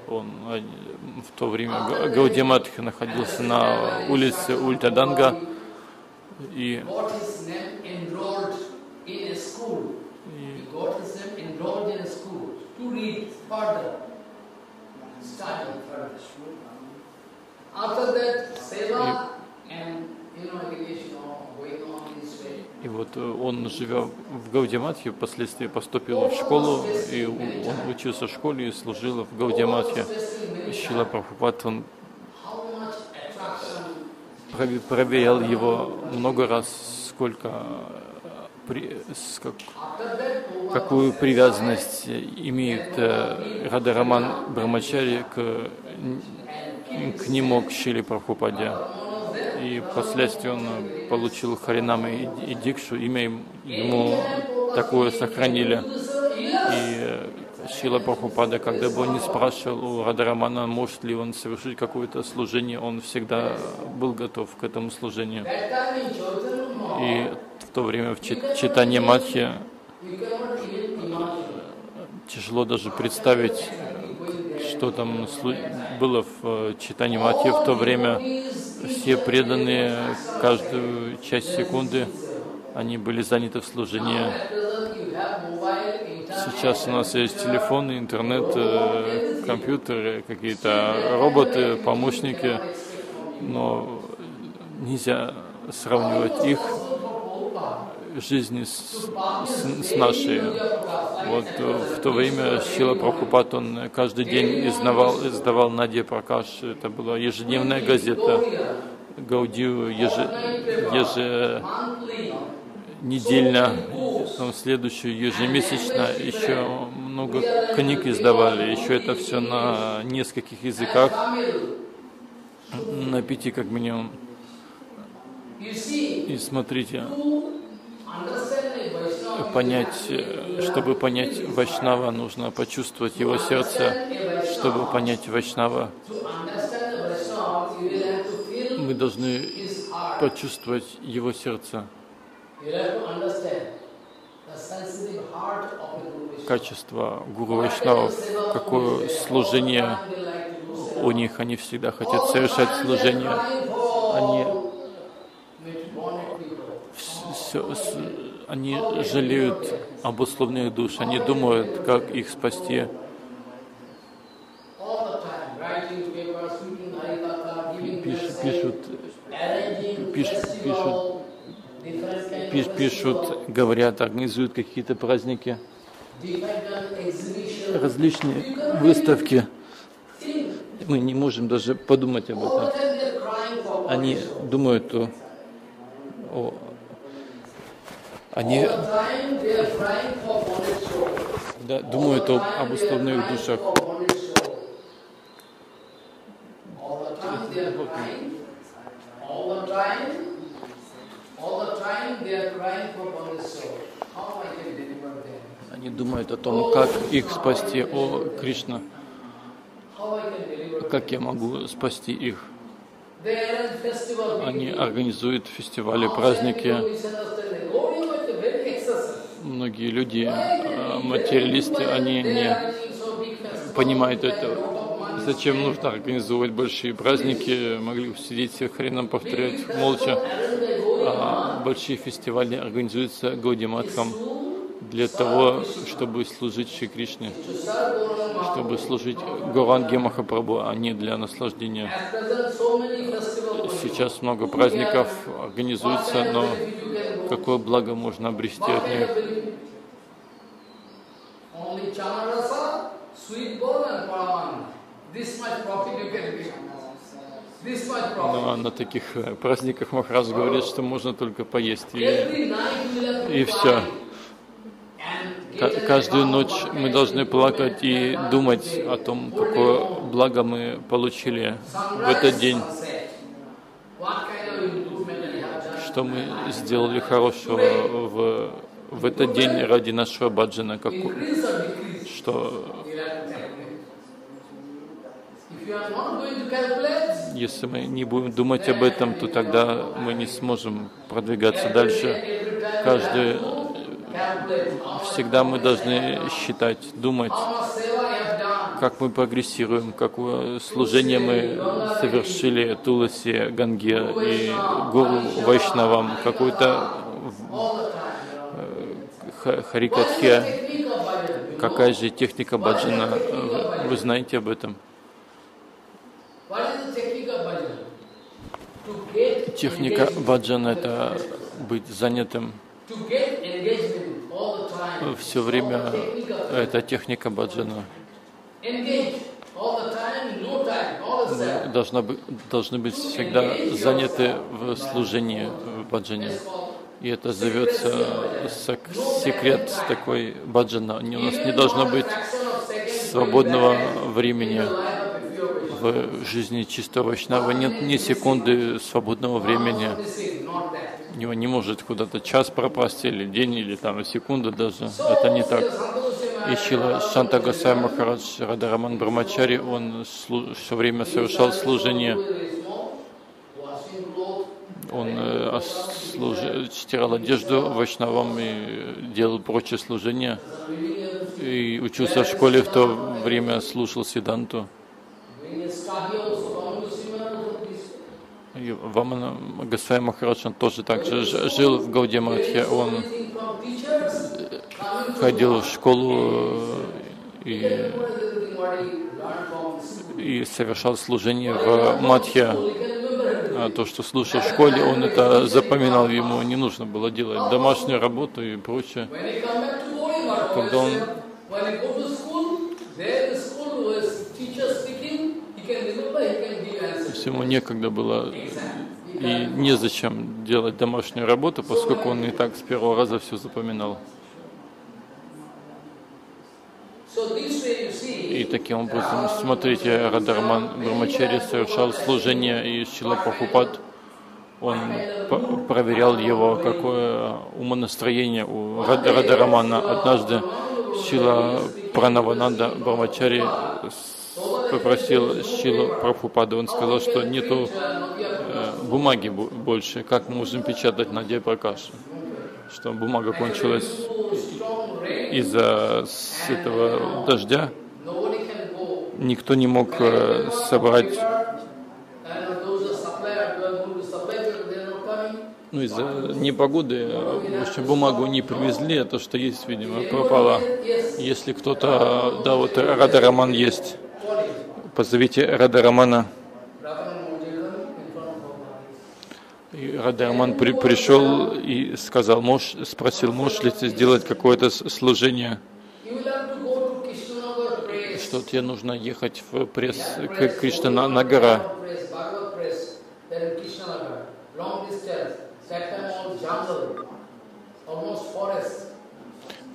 Он в то время Гаудия Матха находился на улице Ультаданга, и вот он, живя в Гаудия Матхе, впоследствии поступил в школу, и он учился в школе и служил в Гаудия Матхе. Шрила Прабхупад, он проверял его много раз, какую привязанность имеет Рада Раман Брамачари к нему, к Шриле Прабхупаде. И впоследствии он получил Харинам и Дикшу, имя ему такое сохранили. И Шрила Прабхупада, когда бы он не спрашивал у Рада Рамана, может ли он совершить какое-то служение, он всегда был готов к этому служению. И в то время в Чайтанья Матхе тяжело даже представить, что там было в Чайтанья Матхе в то время. Все преданные, каждую часть секунды они были заняты в служении. Сейчас у нас есть телефоны, интернет, компьютеры, какие-то роботы, помощники, но нельзя сравнивать их жизни с нашей. Вот в то время Шрила Прабхупад, он каждый день издавал Надя Пракаш, это была ежедневная газета, Гаудию еженедельно, следующую ежемесячно, еще много книг издавали, еще это все на нескольких языках, на 5 как минимум. И смотрите, чтобы понять Вайшнава, нужно почувствовать его сердце. Чтобы понять Вайшнава, мы должны почувствовать его сердце. Качество гуру Вайшнавов, какое служение у них, они всегда хотят совершать служение. Они жалеют об условных душ, они думают, как их спасти. Пишут, говорят, организуют какие-то праздники, различные выставки. Мы не можем даже подумать об этом. Они думают о... Они думают об условных душах. Они думают о том, как их спасти. О, Кришна, как я могу спасти их? Они организуют фестивали, праздники. Многие люди, материалисты, они не понимают этого. Зачем нужно организовывать большие праздники? Могли бы сидеть все хреном повторять молча. А большие фестивали организуются Гаудиматхам для того, чтобы служить Шри Кришне, чтобы служить Гауранге Махапрабху, а не для наслаждения. Сейчас много праздников организуется, но какое благо можно обрести от них? Но на таких праздниках Махарадж говорит, что можно только поесть, и все. Каждую ночь мы должны плакать и думать о том, какое благо мы получили в этот день, что мы сделали хорошего в этот день ради нашего баджана, что... Если мы не будем думать об этом, то тогда мы не сможем продвигаться дальше. Всегда мы должны считать, думать, как мы прогрессируем, какое служение мы совершили Туласи, Ганге и Гуру Вайшнавам, какую-то харикатхе, какая же техника баджана, вы знаете об этом. Техника баджана — это быть занятым. Все время это техника баджана. Мы должны быть всегда заняты в служении, в баджане. И это зовется секрет такой баджана. У нас не должно быть свободного времени. В жизни чистого вайшнава нет ни секунды свободного времени. У него не может куда-то час пропасть, или день, или там секунда даже. Это не так. И Шрила Шанта Госвами Махарадж Радараман Брамачари, он все время совершал служение. Он стирал одежду вайшнавам и делал прочие служения. И учился в школе, в то время слушал Сиданту. И Вамана Госвами Махарадж, он тоже так же жил в Гаудия Матхе, он ходил в школу и совершал служение в Матхе. А то, что слушал в школе, он это запоминал, ему не нужно было делать домашнюю работу и прочее. Когда он ему некогда было и незачем делать домашнюю работу, поскольку он и так с первого раза все запоминал. И таким образом, смотрите, Радараман Брамачари совершал служение, и Шрила Прабхупад Он проверял его, какое умонастроение у Радарамана. Однажды Шрила Пранавананда Брамачари попросил Шрилу Прабхупаду, он сказал, что нету бумаги больше, как мы можем печатать на Джайпракаше, что бумага кончилась из-за этого дождя, никто не мог собрать. Ну, из-за непогоды, в общем, бумагу не привезли, а то, что есть, видимо, пропало. Если кто-то, да, вот Радараман есть, позовите Радарамана. И Радараман пришел и сказал, спросил, можешь ли ты сделать какое-то служение, что тебе нужно ехать в пресс Кришнанагара.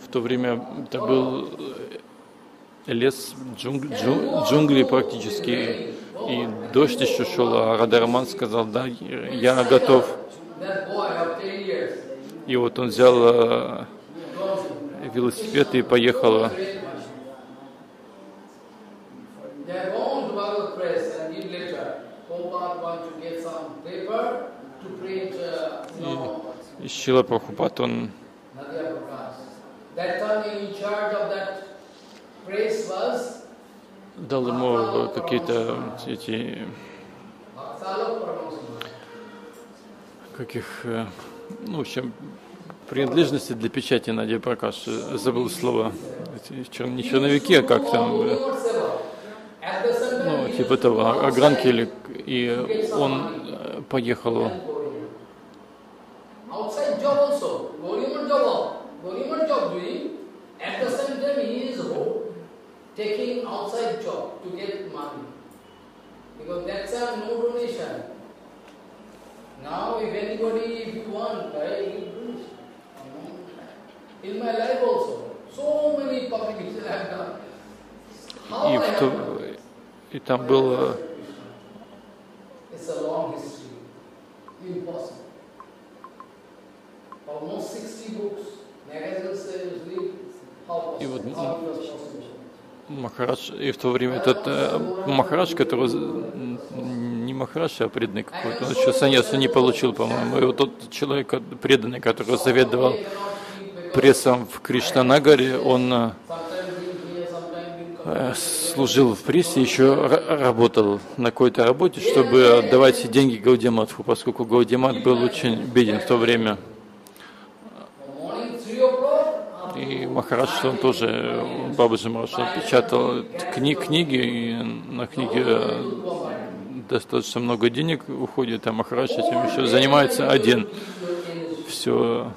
В то время это был лес, джунгли практически, и дождь еще шел, а Радараман сказал, да, я готов. И вот он взял велосипед и поехал. И Шрила Прабхупад, он дал ему какие-то эти, ну, в общем, принадлежности для печати на Джайпракаше, забыл слово, не черновики, а как там, ну, типа того, огранки, и он поехал. Taking outside job to get money, because that's a no donation. Now, if anybody, if you want, right, you do it. In my life also, so many publications have done. How I have done? It's a long history. Impossible. Almost 60 books, magazines, read. How possible? Махарадж, и в то время этот Махарадж, который не Махарадж, а преданный какой-то, он еще саньясу не получил, по-моему. И вот тот человек преданный, который заведовал прессом в Кришнанагаре, он служил в прессе, еще работал на какой-то работе, чтобы отдавать деньги Гаудия Матху, поскольку Гаудия Матх был очень беден в то время. И Махарадж, он тоже, Бабаджи Махарадж, печатал книги, и на книги достаточно много денег уходит, а Махарадж этим еще занимается один. Все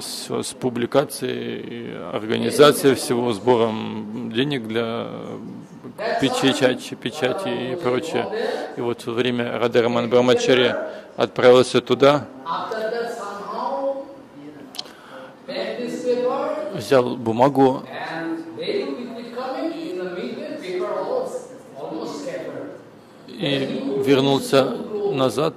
с публикацией, организацией всего, сбором денег для печати и прочее. И вот во время Радараман Брамачари отправился туда, взял бумагу, и вернулся назад.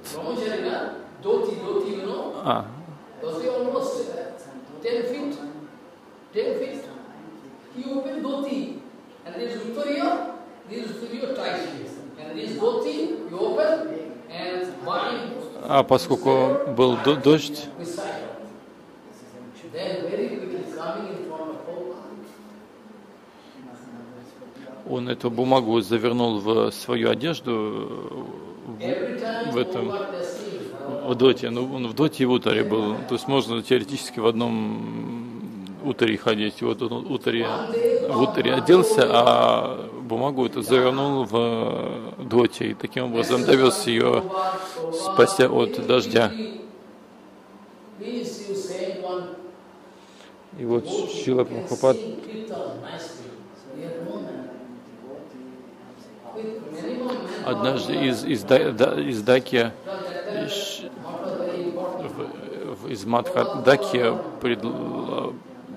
А поскольку был дождь, он эту бумагу завернул в свою одежду, в доте. Ну, он в доте и в утаре был. То есть можно теоретически в одном утаре ходить. Вот он в утаре оделся, а бумагу это завернул в доте. И таким образом довез ее, спася от дождя. И вот Шрила Прабхупад однажды из Дакия, из Мадхадакия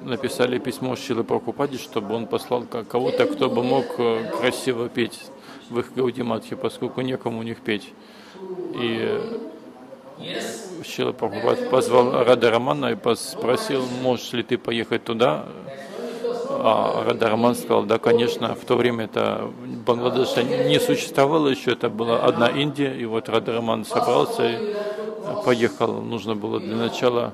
написали письмо Шриле Прабхупаде, чтобы он послал кого-то, кто бы мог красиво петь в их Гаудиматхе, поскольку некому у них петь. И Шрила Прабхупад позвал Радарамана и спросил, можешь ли ты поехать туда. А Радараман сказал, да, конечно. В то время это Бангладеша не существовало еще, это была одна Индия. И вот Радараман собрался и поехал. Нужно было для начала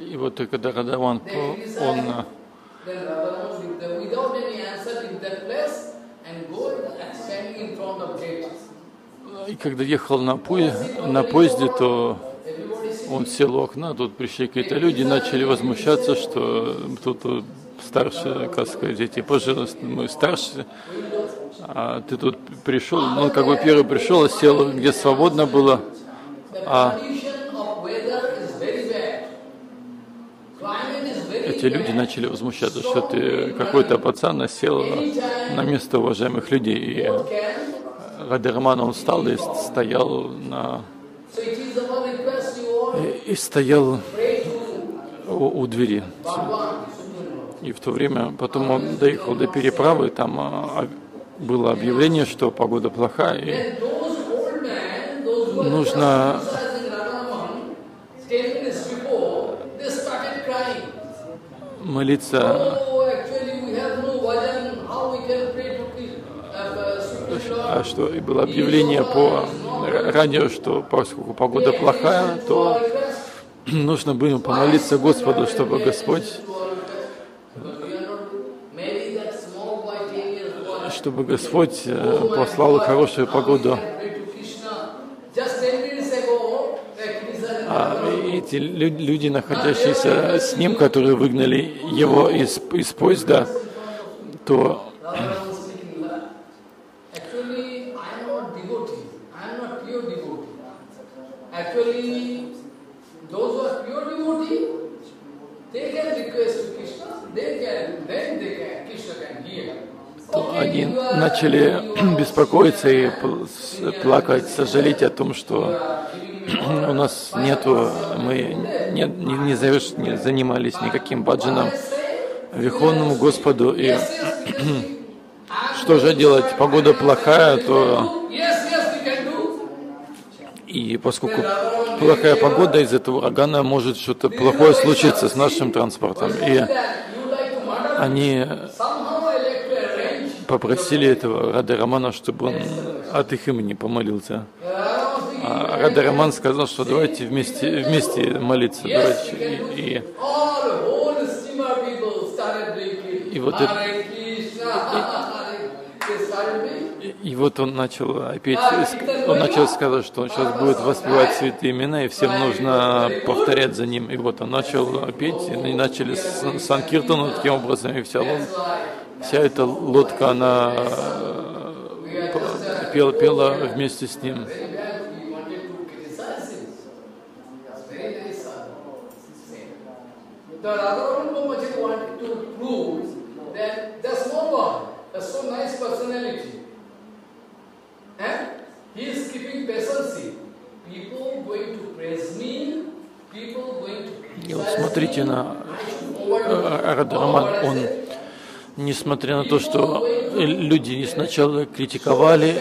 И вот и когда Радараман, он и когда ехал на поезде, то он сел у окна, тут пришли какие-то люди, начали возмущаться, что тут старше, как сказать, эти пожалуйста, мы старше, а ты тут пришел, он как бы первый пришел, а сел, где свободно было, а эти люди начали возмущаться, что ты какой-то пацан сел на место уважаемых людей. И Радараман, он встал и стоял у двери. И в то время, потом он доехал до переправы, там было объявление, что погода плохая, и нужно... молиться, а что и было объявление по радио, что поскольку погода плохая, то нужно было помолиться Господу, чтобы Господь, послал хорошую погоду. Эти люди, находящиеся с ним, которые выгнали его из поезда, то они начали беспокоиться и плакать, сожалеть о том, что у нас нету, мы не занимались никаким баджаном, верховному Господу, и что же делать, погода плохая, то и поскольку плохая погода, из этого урагана может что-то плохое случиться с нашим транспортом, и они попросили этого Радарамана, чтобы он от их имени помолился. А Радараман сказал, что давайте вместе молиться. Давайте. И вот он начал петь, он начал сказать, что он сейчас будет воспевать святые имена, и всем нужно повторять за ним. И вот он начал петь, и начали санкиртану таким образом, и вся эта лодка, она пела вместе с ним. The Radharam Prabhuji wanted to prove that there's no God, there's so nice personality. And he is keeping patience. People going to praise me, people going to criticize me. Радараман, он, несмотря на то, что люди сначала критиковали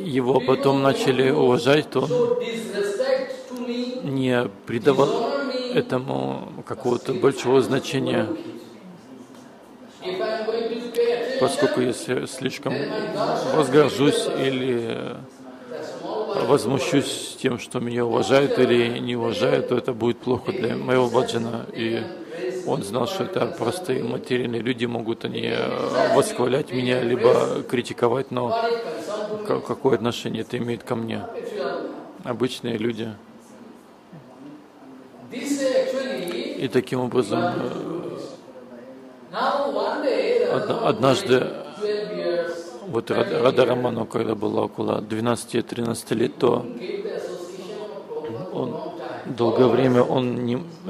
его, потом начали уважать, то он не предавал. этому какого-то большого значения, поскольку если слишком возгоржусь или возмущусь тем, что меня уважают или не уважают, то это будет плохо для моего баджана. И он знал, что это простые материальные люди, могут они восхвалять меня, либо критиковать, но какое отношение это имеет ко мне? Обычные люди. И таким образом, однажды, вот Рада Раману, когда было около 12-13 лет, то он долгое время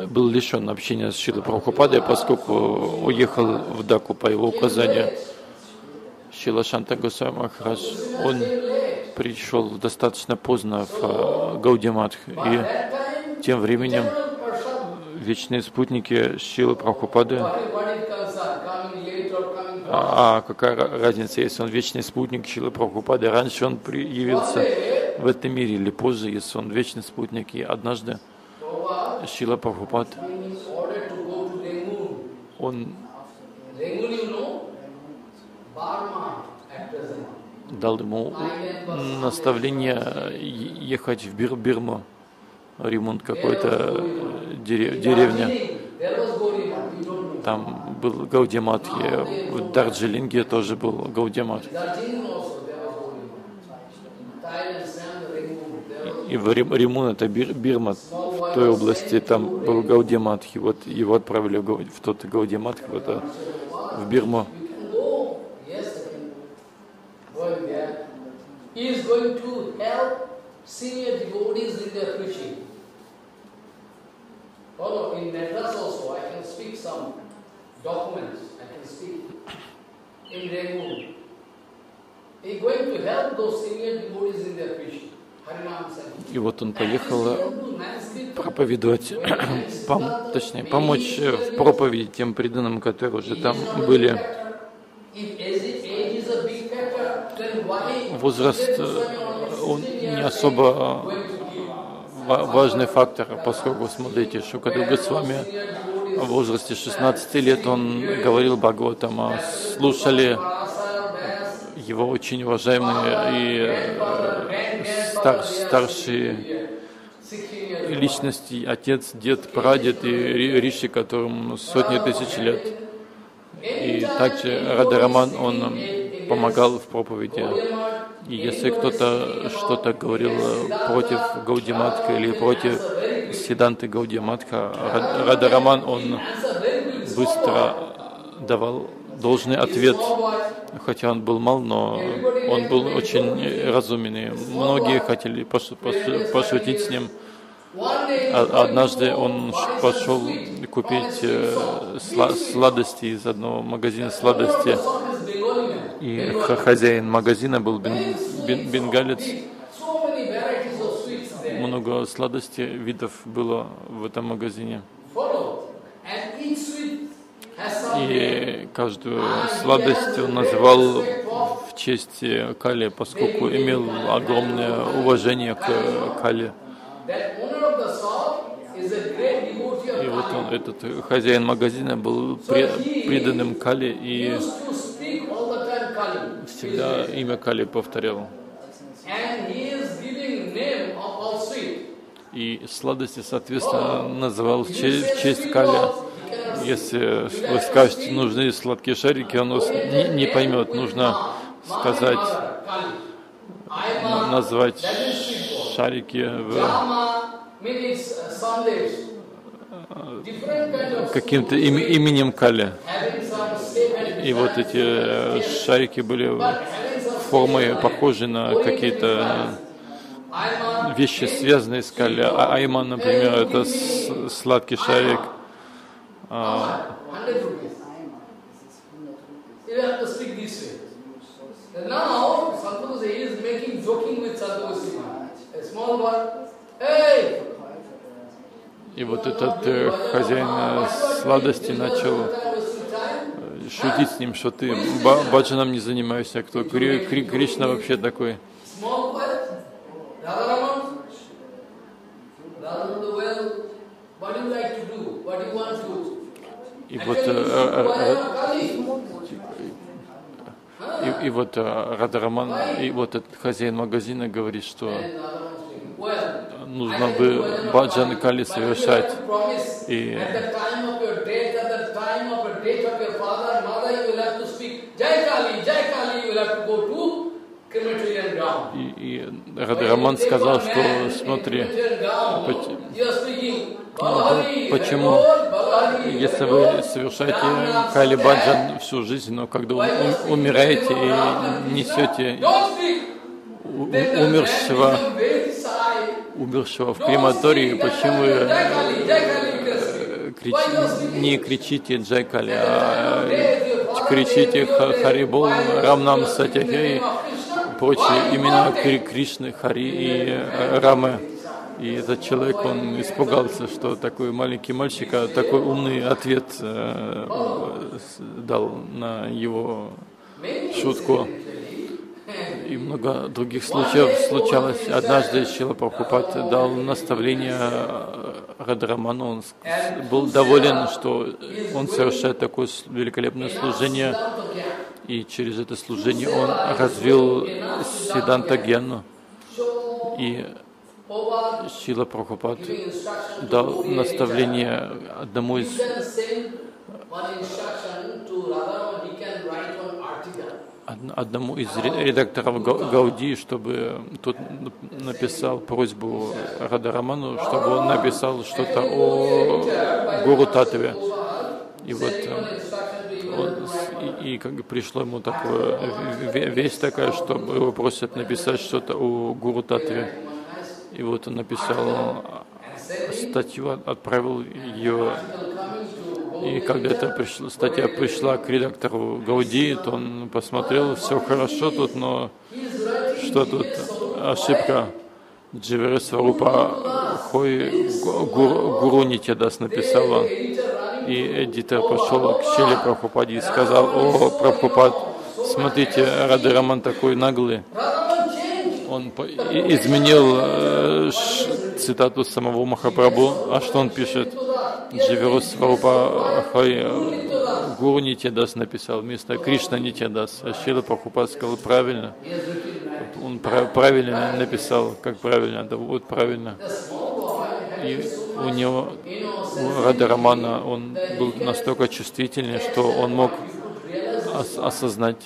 был лишен общения с Шрилой Прабхупадой, поскольку уехал в Даку по его указанию. Шрила Шанта Госвами Махарадж, он пришел достаточно поздно в Гаудия Мадх, и тем временем вечные спутники Шрилы Прабхупады. А какая разница, если он вечный спутник Шрилы Прабхупады, раньше он явился в этом мире или позже, если он вечный спутник. И однажды Шрила Прабхупад, он дал ему наставление ехать в Бирму, ремонт какой-то деревни. Там был Гаудия Мадх, в Дарджилинге тоже был Гаудия Мадх. И в Римун, это Бирма, в той области, там был Гаудия Мадх. Вот его отправили в тот Гаудия Мадх, в Бирму. И вот он поехал проповедовать, точнее, помочь в проповеди тем преданным, которые уже там были. Возраст, он не особо важный фактор, поскольку, смотрите, Шукадева Госвами в возрасте 16 лет он говорил Бхагаватам, слушали его очень уважаемые и старшие личности, отец, дед, прадед и риши, которым сотни тысяч лет. И также Радараман, он помогал в проповеди. И если кто-то что-то говорил против Гаудия Мадха или против Сиданты Гаудия Мадха, Радараман, он быстро давал должный ответ, хотя он был мал, но он был очень разумен. Многие хотели пошутить с ним. Однажды он пошел купить сладости из одного магазина сладости. И хозяин магазина был бенгалец. Много сладостей, видов было в этом магазине. И каждую сладость он назвал в честь Кали, поскольку имел огромное уважение к Кали. И вот он, этот хозяин магазина, был преданным Кали и всегда имя Кали повторял. И сладости, соответственно, называл в честь Кали. Если вы скажете, нужны сладкие шарики, он вас не поймет. Нужно сказать, назвать шарики каким-то именем Кали. И вот эти шарики были формой похожи на какие-то вещи, связанные с Кали. Айман, например, это сладкий шарик. И вот этот хозяин сладости начал шутить с ним, что ты баджаном не занимаешься, кто Кришна вообще такой. И вот Радхараман, и вот этот хозяин магазина говорит, что нужно бы баджан кали совершать. И Радхараман сказал, что смотри, почему, если вы совершаете кали-баджан всю жизнь, но когда вы умираете и несете умершего в крематории, почему не кричите «Джай Кали», а кричите «Харибол», «Рамнам Сатяхе» и прочие имена Кришны, Хари и Рамы. И этот человек, он испугался, что такой маленький мальчик, а такой умный ответ дал на его шутку. И много других случаев случалось. Однажды Шрила Прабхупад дал наставление Радхараману. Он был доволен, что он совершает такое великолепное служение. И через это служение он развил Сиданта Гьяну. И Шрила Прабхупад дал наставление одному из редакторов Гаудии, чтобы тот написал просьбу Радхараману, чтобы он написал что-то о Гуру Татве. И вот как пришло ему весть такая, что его просят написать что-то о Гуру Татве. И вот он написал статью, отправил ее. И когда статья пришла к редактору Гаудии, то он посмотрел, все хорошо тут, но что тут ошибка? Дживери Сварупа Хой Гуру Нитьядас написала. И эдитор пошел к Шриле Прабхупаде и сказал: «О, Прабхупад, смотрите, Радхараман такой наглый. Он изменил цитату самого Махапрабху. А что он пишет? Дживери Сварупа Хой Гуру Нитьядас написал вместо Кришна Нитьядас». А Шрила Прабхупад сказал: «Правильно». Он правильно написал, как правильно, да вот правильно. И у него, у Радхарамана, он был настолько чувствительный, что он мог осознать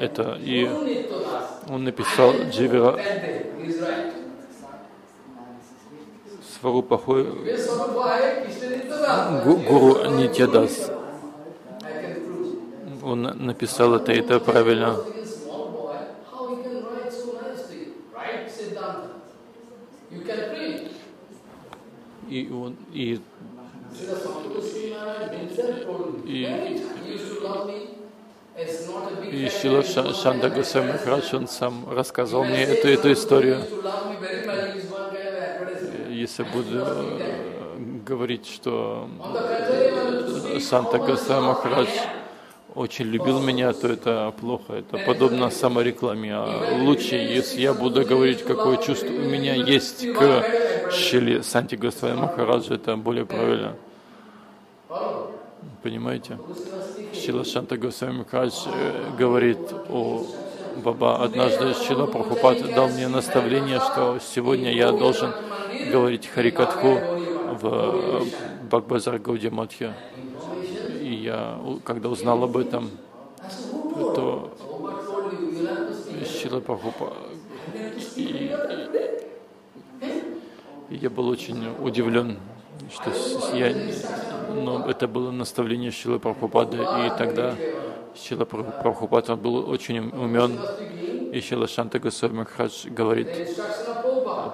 это. И он написал Дживера Сварупа Хой Гуру Нитьядас. Он написал это правильно. И Шрила Шанда Госвами Махарадж, он сам рассказал мне эту историю. Если буду говорить, что Шанда Госвами Махарадж очень любил меня, то это плохо, это подобно саморекламе. А лучше, если я буду говорить, какое чувство у меня есть к Шриле Санте Госвами Махараджу, это более правильно. Понимаете? Шрила Шанта Госвами Махарадж говорит о Баба. Однажды Шрила Прабхупад дал мне наставление, что сегодня я должен говорить Харикатху в Бхаг-базар Гаудия Матхе. И я, когда узнал об этом, то Шрила Прабхупад, и я был очень удивлен, что но это было наставление Шрилы Прабхупады, и тогда Шрила Прабхупад, он был очень умен, и Шрила Шанта Госвами Махарадж говорит,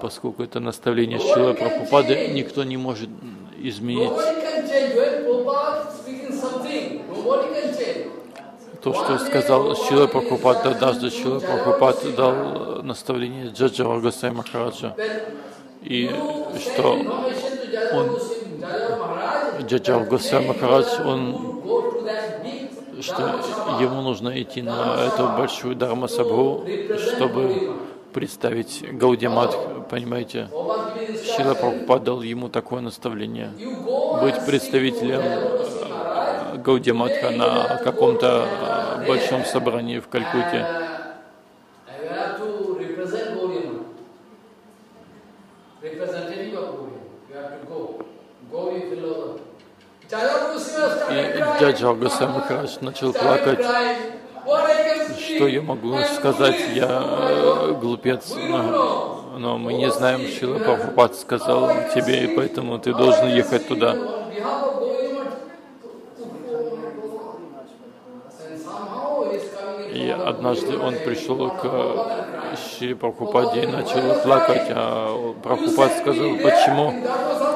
поскольку это наставление Шрилы Прабхупады, никто не может изменить. То, что сказал Шрила Прабхупад, однажды Шрила Прабхупад дал наставление Джаджавар Госвами Махараджа, и что он, Джаджавар Госвами Махарадж, что ему нужно идти на эту большую дарма-сабху, чтобы представить Гаудия Матху, понимаете? Шрила Прабхупада дал ему такое наставление: быть представителем Гаудия Матха на каком-то большом собрании в Калькутте. И Джаджа Госвами Махарадж начал плакать. Что я могу сказать? Я глупец, но мы не знаем, Шрила Прабхупада сказал тебе, и поэтому ты должен ехать туда. И однажды он пришел к Шри Прабхупаде и начал плакать, а Прабхупад сказал: почему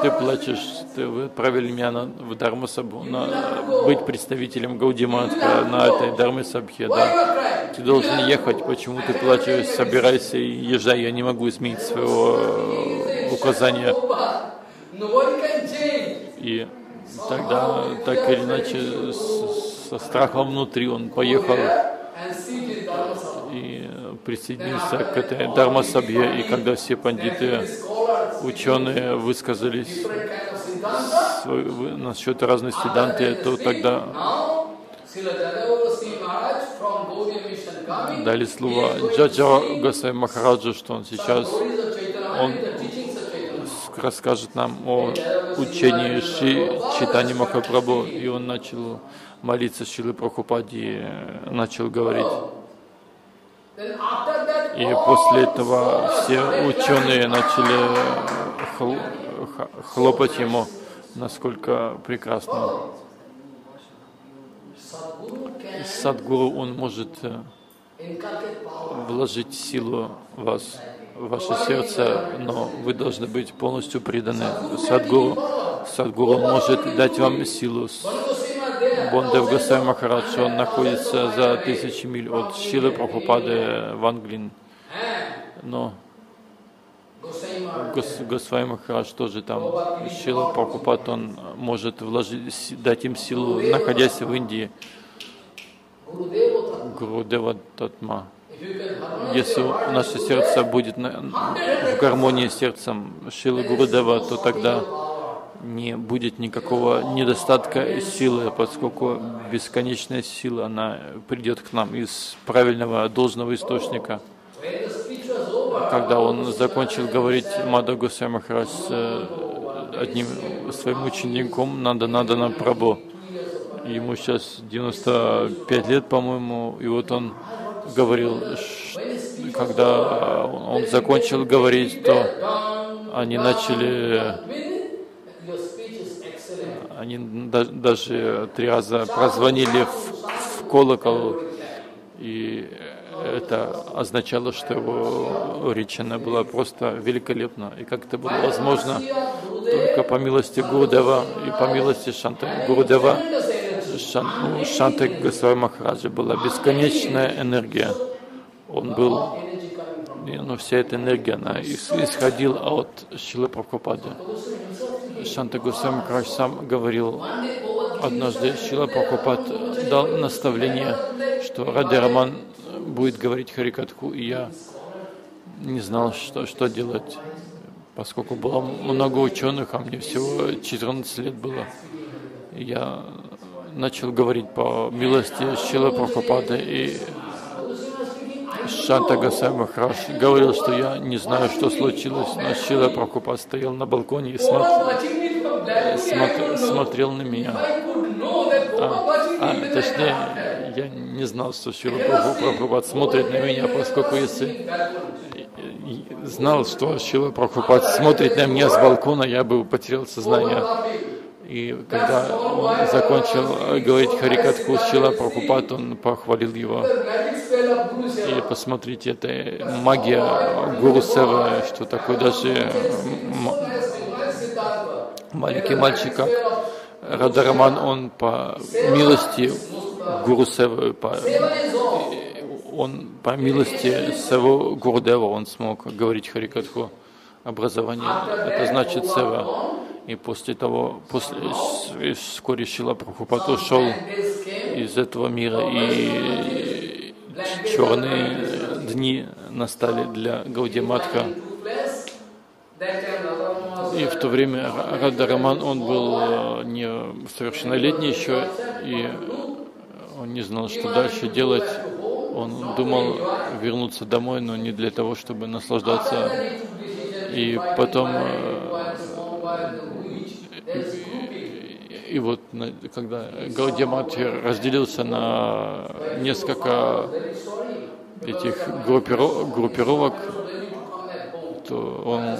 ты плачешь? Вы отправили меня в Дармасабху, быть представителем Гаудия Матха на этой Дармасабхе, да. Ты должен ехать, почему ты плачешь, собирайся и езжай, я не могу изменить своего указания. И тогда, так или иначе, со страхом внутри он поехал и присоединился к этой Дармасабхе, и когда все пандиты, ученые высказались насчет разной сиданты, то тогда дали слово Джаджа Госвами Махараджу, что он сейчас расскажет нам о учении Шри Чайтанья Махапрабху. И он начал молиться Шриле Прабхупаде, начал говорить. И после этого все ученые начали хлопать ему, насколько прекрасно. Садгуру, он может вложить силу в вас, в ваше сердце, но вы должны быть полностью преданы Садгуру. Садгуру может дать вам силу. Бонадев Госвами Махарадж, он находится за 1000 миль от Шрилы Прабхупады в Англии, но Госвами Махарадж тоже там. Шрила Прабхупад, он может вложить, дать им силу, находясь в Индии. Гурудева Татма. Если наше сердце будет в гармонии с сердцем Шрилы Гурудева, то тогда не будет никакого недостатка силы, поскольку бесконечная сила, она придет к нам из правильного, должного источника. Когда он закончил говорить, Мадхава Госвами Махарадж одним своим учеником, Нандана Прабху, ему сейчас 95 лет, по-моему, и вот он говорил, когда он закончил говорить, то они начали... Они даже 3 раза прозвонили в колокол, и это означало, что его речь была просто великолепна. И как это было возможно, только по милости Гурудева и по милости Шанты Гурудева, Шанты Госвами Махараджа была бесконечная энергия. Он был, вся эта энергия, она исходила от Шрилы Прабхупады. Шанта Госвами Махарадж сам говорил, однажды Шрила Прабхупад дал наставление, что Радха Раман будет говорить Харикатху, и я не знал, что делать, поскольку было много ученых, а мне всего 14 лет было. Я начал говорить по милости Шрилы Прабхупады, и Шанта Госвами Махарадж говорил, что я не знаю, что случилось, но Шрила Прабхупада стоял на балконе и смотрел на меня. Точнее, я не знал, что Шрила Прабхупада смотрит на меня, поскольку если знал, что Шрила Прабхупада смотрит на меня с балкона, я бы потерял сознание. И когда он закончил говорить Харикатху, Шрила Прабхупада, он похвалил его. И посмотрите, это магия Гуру Севы, что такое даже маленький мальчик, как Радха Раман, он по милости Гуру Севы, он по милости своего Гурудева, он смог говорить Харикатху. Образование, это значит Сева. И после того, вскоре Шрила Прабхупад ушел из этого мира, и черные дни настали для Гаудия Матха. И в то время Рада Роман, он был несовершеннолетний еще, и он не знал, что дальше делать. Он думал вернуться домой, но не для того, чтобы наслаждаться. И потом, и вот когда Гаудия Матхи разделился на несколько этих группировок, то он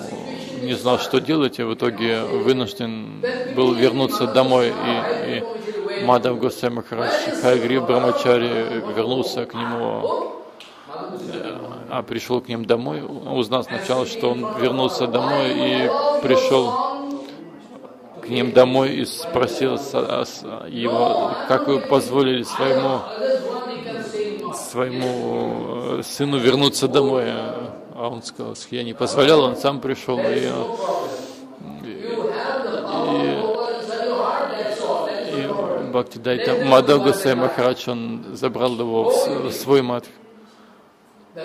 не знал, что делать, и в итоге вынужден был вернуться домой. И Мадхав Госвами Махарадж Хайгри Брамачари вернулся к нему, пришел к ним домой, узнал сначала, что он вернулся домой, и пришел к ним домой и спросил его, как вы позволили своему сыну вернуться домой. А он сказал, что я не позволял, он сам пришел. И Бхактидайта Мадхав Госвами Махарадж, он забрал его в свой матх. И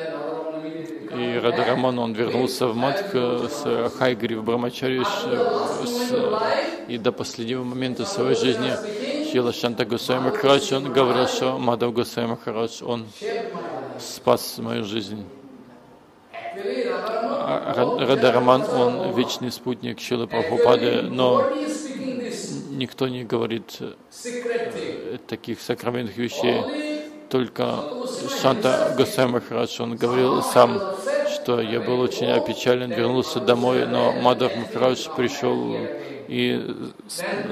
Рада Роман, он вернулся в матх с Хайгри в Брамачарье, и до последнего момента своей жизни Шрила Шанта Госвами Махарадж, он говорил, что Мадхав Госвами Махарадж, он спас мою жизнь. Рада Роман, он вечный спутник Шрилы Прабхупады, но никто не говорит таких сокровенных вещей. Только Шанта Госвами Махарадж, он говорил сам, что я был очень опечален, вернулся домой, но Мадхав Махарадж пришел и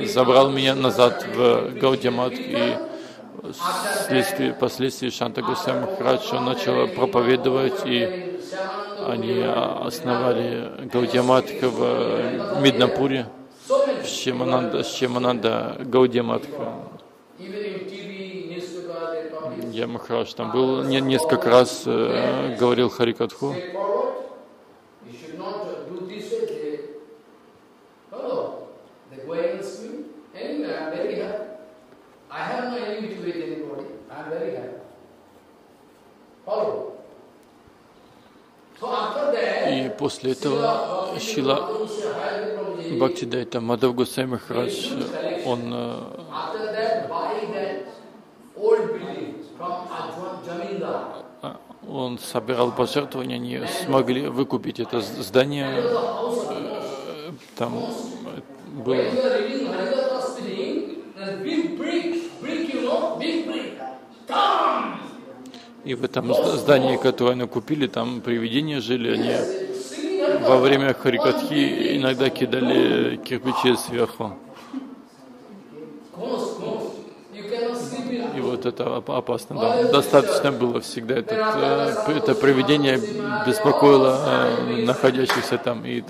забрал меня назад в Гаудия Мат, и впоследствии Шанта Госвами Махарадж, он начал проповедовать, и они основали Гаудия Мат в Миднапуре, в Шьямананда Гаудия Мат. Я Махарадж там был, несколько раз говорил Харикатху. И после этого Шрила Бхактидайта Мадхав Госвами Махарадж, он собирал пожертвования, они смогли выкупить это здание. Там был и в этом здании, которое они купили, там привидения жили. Они во время харикатхи иногда кидали кирпичи сверху. И вот это опасно, да. Достаточно было всегда. Это привидение беспокоило находящихся там. И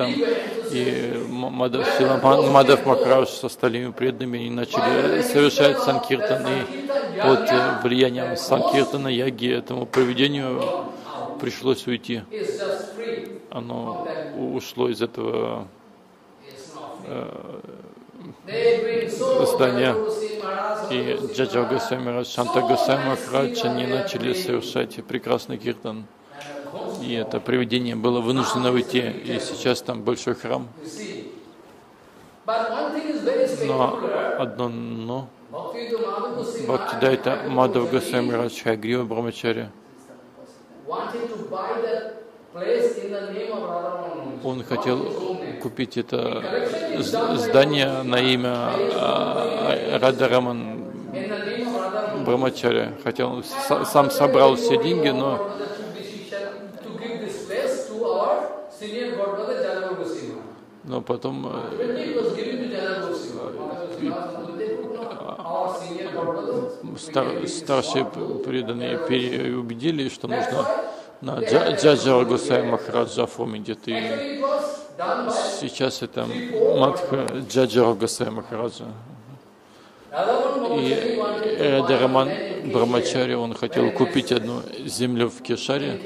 Мадхав Махарадж со остальными преданными начали совершать санкиртан. И под влиянием санкиртана, яги, этому привидению пришлось уйти. Оно ушло из этого здания. И Джаджа Госвами Махарадж, Шанта Госвами Махарадж, они начали совершать прекрасный киртан. И это привидение было вынуждено уйти. И сейчас там большой храм. Но одно но. Бхактидайта Мадхав Госвами Махарадж Хайгрива Брамачарья, он хотел купить это здание на имя Рада Роман Брамачарья. Хотя он сам собрал все деньги, но потом старшие преданные переубедили, что нужно на Джаджа Госвами Махараджа оформить. И сейчас это матха Джаджа Госвами Махараджа. И Рада Роман Брамачарья, он хотел купить одну землю в Кешаре.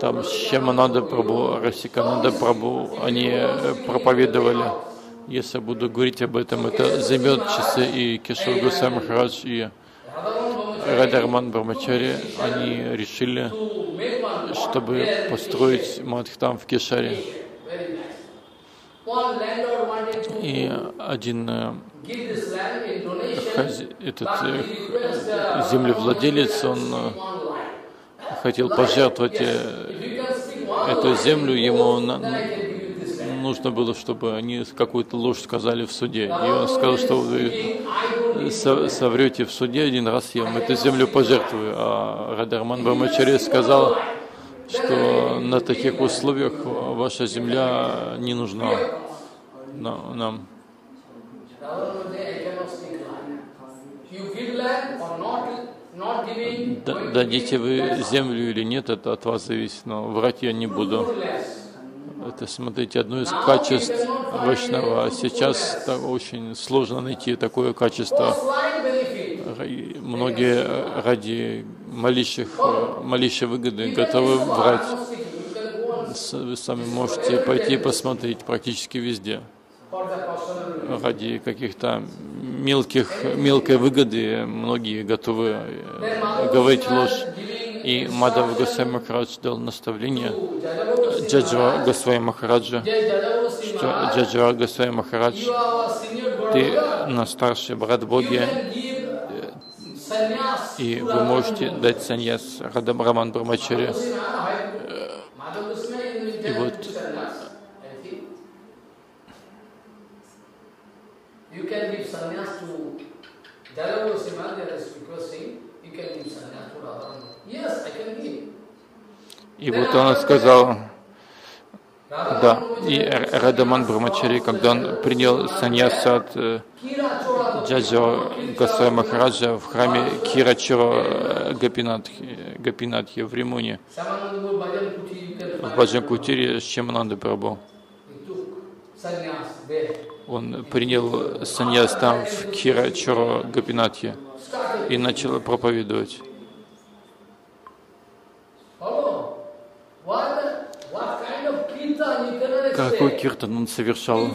Там Шьямананда Прабху, Расикананда Прабху, они проповедовали. Если буду говорить об этом, это займет часы. И Кешава Госвами Махарадж и Рада Роман Брамачарья, они решили, чтобы построить матх там в Кешаре. И один землевладелец, он хотел пожертвовать эту землю, ему нужно было, чтобы они какую-то ложь сказали в суде. И он сказал, что вы соврете в суде один раз, я вам эту землю пожертвую. А Радарман Брамачарья сказал, что на таких условиях ваша земля не нужна нам. Дадите вы землю или нет, это от вас зависит, но врать я не буду. Это, смотрите, одно из качеств Вайшнава. Сейчас очень сложно найти такое качество. Многие ради малейшей выгоды готовы врать. Вы сами можете пойти посмотреть практически везде. Ради каких-то мелкой выгоды многие готовы говорить ложь. И Мадхава Госвами Махарадж дал наставление Джаджава Госвами Махараджа, что Джаджава Госвами Махарадж, ты на старший брат Боги, и вы можете дать саньяс Радарман Брамачарье. И вот you can give sannyas to Jadavara Simha, that is requesting, you can give sannyas to Radharani. Yes, I can give. И вот он сказал, да, и Радарман Брамачарья, когда он принял саньяс от Джаджава Госвами Махараджа в храме Кирачора Гопинатхи в Римуне, в Баджан-кутире с Шьямананда Прабху. Он принял саньяс там, в Кирачора Гопинатхе, и начал проповедовать. Какой киртан он совершал?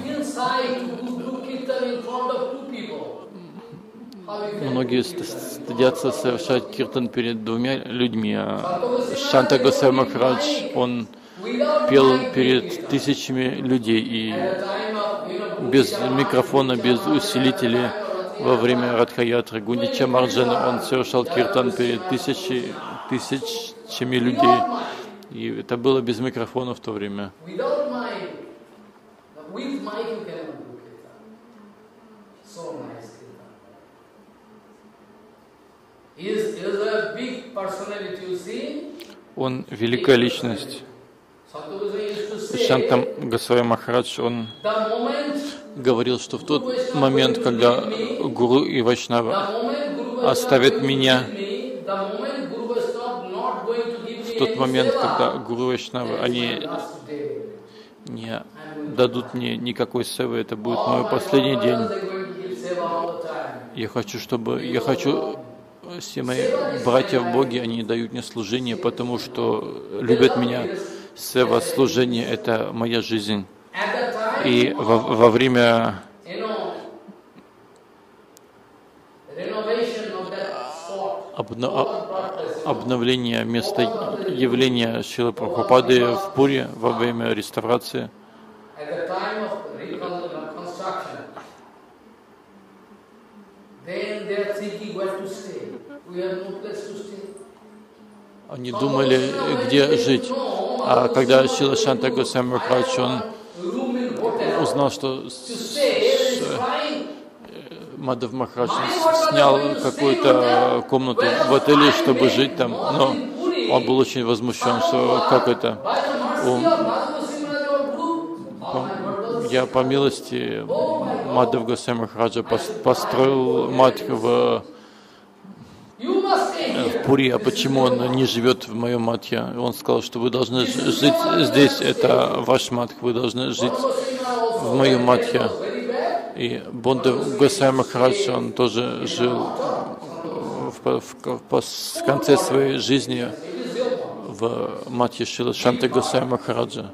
Многие стыдятся совершать киртан перед двумя людьми. Шанта Госвами Махарадж, он пел перед тысячами людей, и без микрофона, без усилителей во время Радха-ятры Гундича Марджана он совершал киртан перед тысячами людей. И это было без микрофона в то время. Он великая личность. Шанта Госвами Махарадж, он говорил, что в тот момент, когда гуру и вайшнава оставят меня, в тот момент, когда гуру и вайшнава, они не дадут мне никакой севы, это будет мой последний день. Я хочу, все мои братья в Боге, они дают мне служение, потому что любят меня. Сева, служение — это моя жизнь. И во время обновления места явления Шрилы Прабхупады в Пури, во время реставрации, они думали, где жить. А когда Шрила Шанта Госвами Махарадж, он узнал, что Мадхав Махарадж снял какую-то комнату в отеле, чтобы жить там, но он был очень возмущен, что как это? Я по милости Мадхава Госвами Махараджа построил мать в Пури, а почему он не живет в моем матхе? Он сказал, что вы должны жить здесь, это ваш матх, вы должны жить в моем матхе. И Бандав Госвами Махарадж, он тоже жил в конце своей жизни в матхе Шрилы Шанты Госвами Махараджа.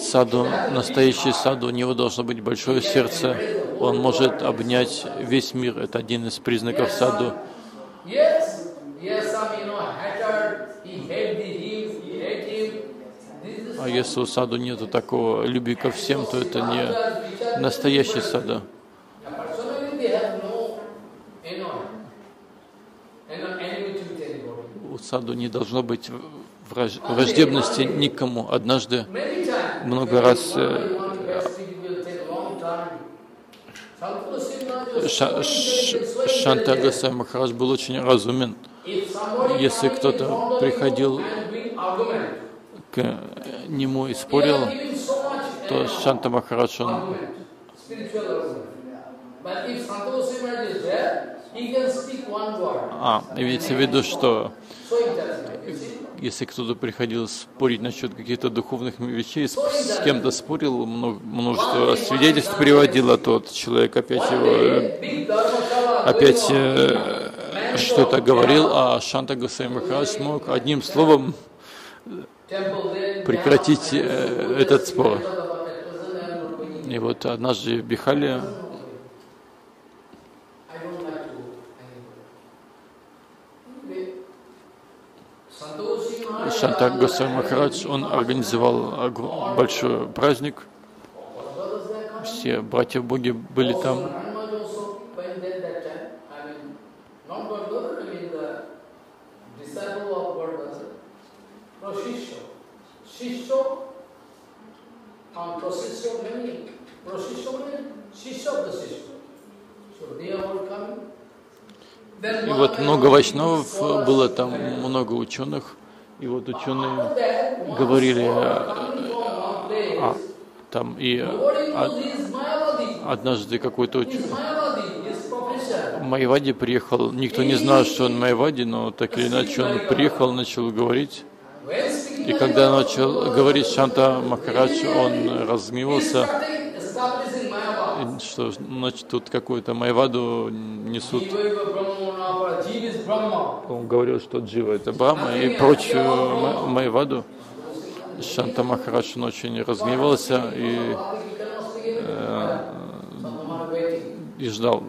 Саду, настоящий саду, у него должно быть большое сердце, он может обнять весь мир, это один из признаков саду. А если у саду нету такого любви ко всем, то это не настоящий сада. У саду не должно быть враждебности никому. Однажды, много раз Шанта Госвами Махарадж был очень разумен. Если кто-то приходил к нему и спорил, то Шанта Махарадж, он имеется в виду, что если кто-то приходил спорить насчет каких-то духовных вещей, с кем-то спорил, множество свидетельств приводило, тот человек опять что-то говорил, а Шанта Госвами Махарадж мог одним словом прекратить этот спор. И вот однажды в Бихале Шанта Госвами Махарадж, он организовал большой праздник, все братья-боги были там. И вот много вайшнавов было там, много ученых. И вот ученые говорили, там и однажды какой-то Майвади приехал, никто не знал, что он Майвади, но так или иначе он приехал, начал говорить. И когда начал говорить Шанта Махарадж, он разгневался, что значит, тут какую-то Майваду несут. Он говорил, что Джива — это Брахма и прочую Майваду. Шанта Махарадж очень разгневался и ждал,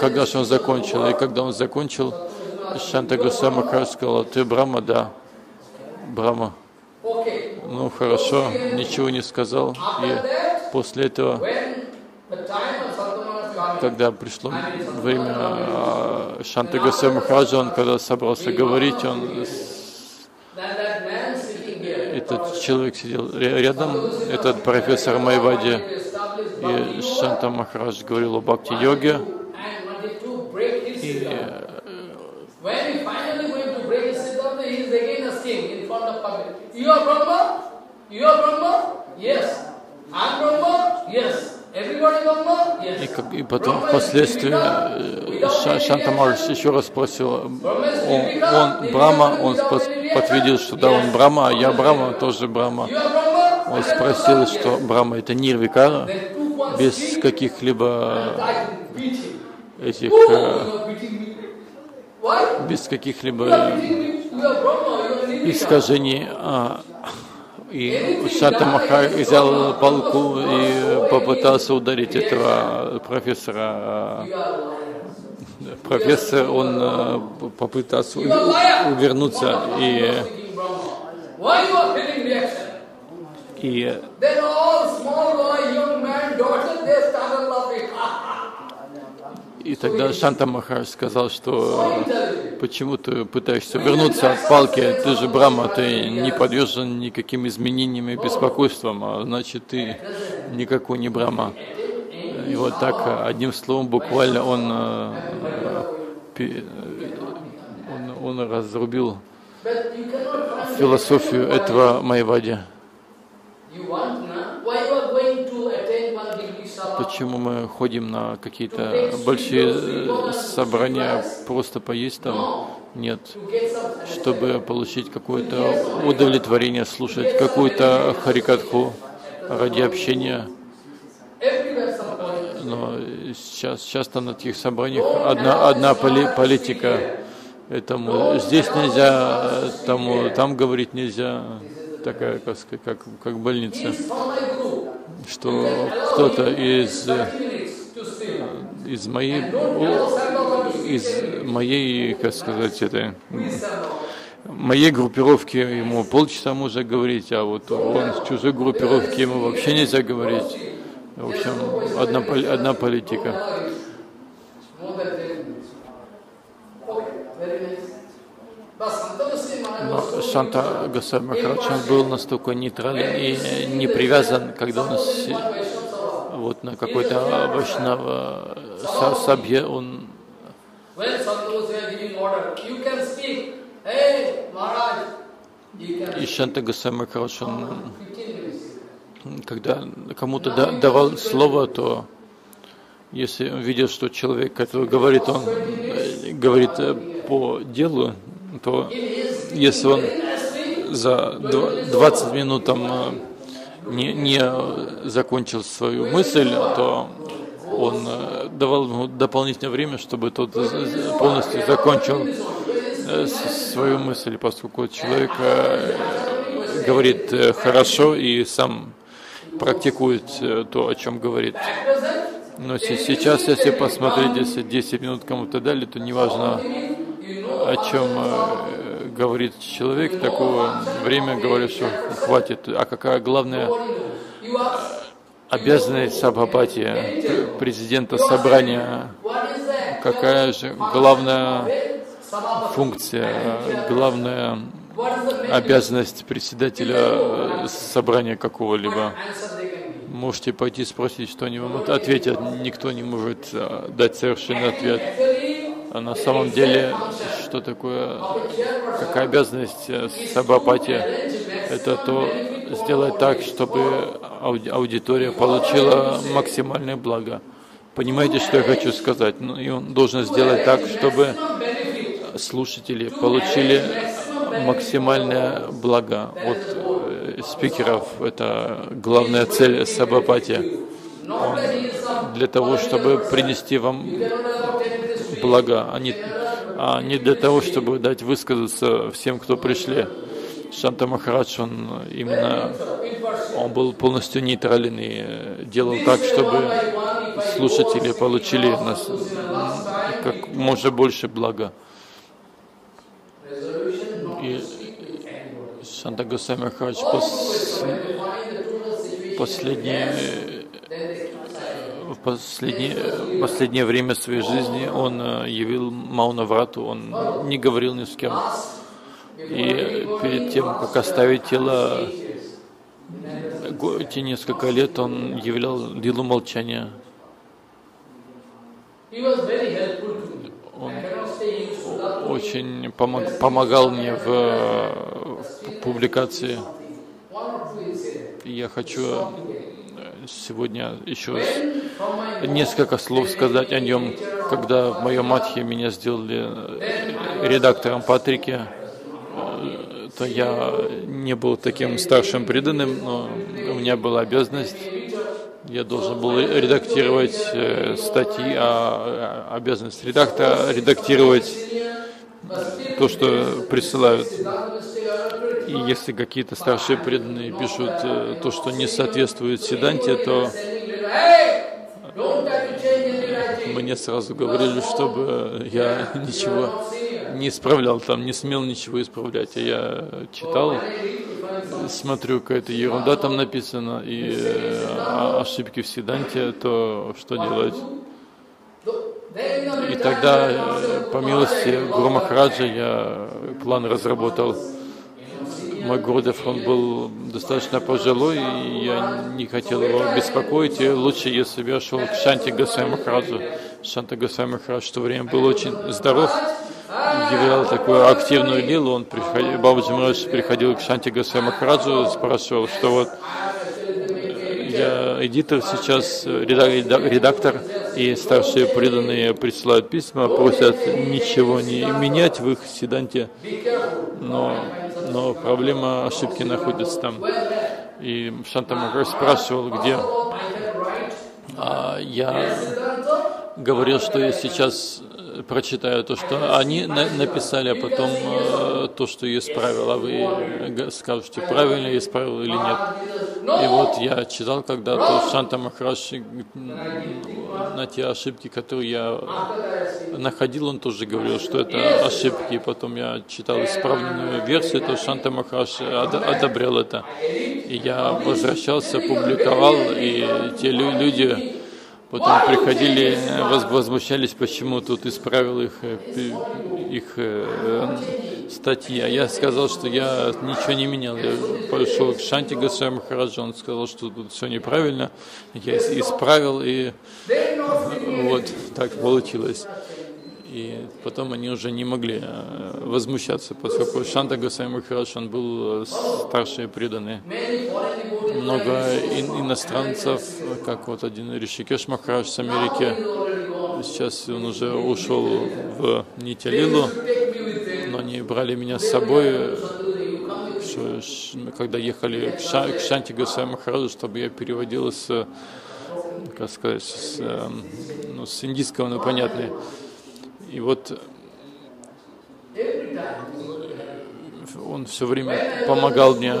когда же он закончил. И когда он закончил, Шанта Госвами Махарадж сказал: «Ты Брахма?» «Да, Брахма». «Ну хорошо», ничего не сказал. И после этого, когда пришло время Шанта Госвами Махараджа, он когда собрался говорить, этот человек сидел рядом, этот профессор Майвади, и Шанта Махарадж говорил о бхакти-йоге. И потом впоследствии Шанта Махарадж еще раз спросил, он Брахма, он подтвердил, что да, он Брахма, а я Брахма, тоже Брахма. Он спросил, что Брахма — это нирвикара, без каких-либо искажений. И Шанта Махарадж взял палку и попытался ударить этого профессора. Профессор, он попытался увернуться, и тогда Шанта Махарадж сказал, что почему ты пытаешься вернуться от палки, ты же Брахма, ты не подвержен никаким изменениям и беспокойствам, а значит, ты никакой не Брахма. И вот так, одним словом, буквально он разрубил философию этого Майвади. Почему мы ходим на какие-то большие собрания просто поесть там? Нет. Чтобы получить какое-то удовлетворение, слушать какую-то харикатху ради общения. Но сейчас часто на таких собраниях одна политика. Этому здесь нельзя, там говорить нельзя, такая, как больница. Что кто-то из моей, как сказать, моей группировке ему полчаса можно говорить, а вот он с чужой группировки ему вообще нельзя говорить. В общем, одна политика. Но Шанта Госвай Махарадж был настолько нейтрален и не привязан, когда он вот на какой-то обычном сабье он и Шанта Госвай Махарадж, когда кому-то давал слово, то если он видел, что человек, который говорит, он говорит по делу, то если он за 20 минут там не закончил свою мысль, то он давал ему дополнительное время, чтобы тот полностью закончил свою мысль, поскольку человек говорит хорошо и сам практикует то, о чем говорит. Но сейчас, если посмотреть, если 10 минут кому-то дали, то неважно, о чем говорит человек, такого время говорит, что хватит. А какая главная обязанность сабхапати, президента собрания, какая же главная функция, главная обязанность председателя собрания какого-либо? Можете пойти спросить, что они вам ответят. Никто не может дать совершенный ответ. А на самом деле, что такое, какая обязанность сабхапати? Это то, сделать так, чтобы аудитория получила максимальное благо. Понимаете, что я хочу сказать? Ну, и он должен сделать так, чтобы слушатели получили максимальное благо от спикеров. Это главная цель сабхапати. Он для того, чтобы принести вам блага, а не для того, чтобы дать высказаться всем, кто пришли. Шанта Махарадж, он именно был полностью нейтрален и делал так, чтобы слушатели получили нас как можно больше блага. И Шанта Госвами Махарадж в последнее время своей жизни он явил Мауна-врату, он не говорил ни с кем. И перед тем, как оставить тело, эти несколько лет он являл лилу молчания. Он очень помогал мне в публикации. И я хочу сегодня еще несколько слов сказать о нем. Когда в моем матхе меня сделали редактором Патрики, то я не был таким старшим преданным, но у меня была обязанность. Я должен был редактировать статьи, а обязанность редактора — редактировать то, что присылают. И если какие-то старшие преданные пишут то, что не соответствует Сиддханте, то мне сразу говорили, чтобы я ничего не исправлял, там не смел ничего исправлять. А я читал, смотрю, какая-то ерунда там написана, и ошибки в Сиддханте, то что делать? И тогда, по милости Гуру Махараджа, я план разработал. Мой Гурудев, он был достаточно пожилой, и я не хотел его беспокоить. И лучше, если бы я шел к Шанте Госвами Махараджу. Шанта Госвами Махарадж в то время был очень здоров, являл такую активную лилу. Он приходил, Бабаджи Махарадж приходил к Шанте Госвами Махараджу, спрашивал, что вот я эдитор сейчас, редактор, и старшие преданные присылают письма, просят ничего не менять в их Сиддханте, но проблема ошибки находится там. И Шанта Махарадж спрашивал, где. А я говорил, что я сейчас прочитаю то, что они написали, а потом то, что я исправил. А вы скажете, правильно я исправил или нет. И вот я читал когда-то Шанта Махарадж на те ошибки, которые я находил, он тоже говорил, что это ошибки. Потом я читал исправленную версию, то Шанта Махарадж одобрял это. И я возвращался, публиковал, и те люди потом приходили, возмущались, почему тут исправил их статьи. А я сказал, что я ничего не менял. Я пошел к Шанти Госвами Махараджу, он сказал, что тут все неправильно. Я исправил, и вот так получилось. И потом они уже не могли возмущаться, поскольку Шанта Госвами Махарадж, он был старший и преданный. Много иностранцев, как вот один Ришикеш Махарадж с Америки, сейчас он уже ушел в Нитялилу, но они брали меня с собой, когда ехали к Шанти Госвами Махараджу, чтобы я переводил с, как сказать, ну, с индийского на понятный. И вот он все время помогал мне,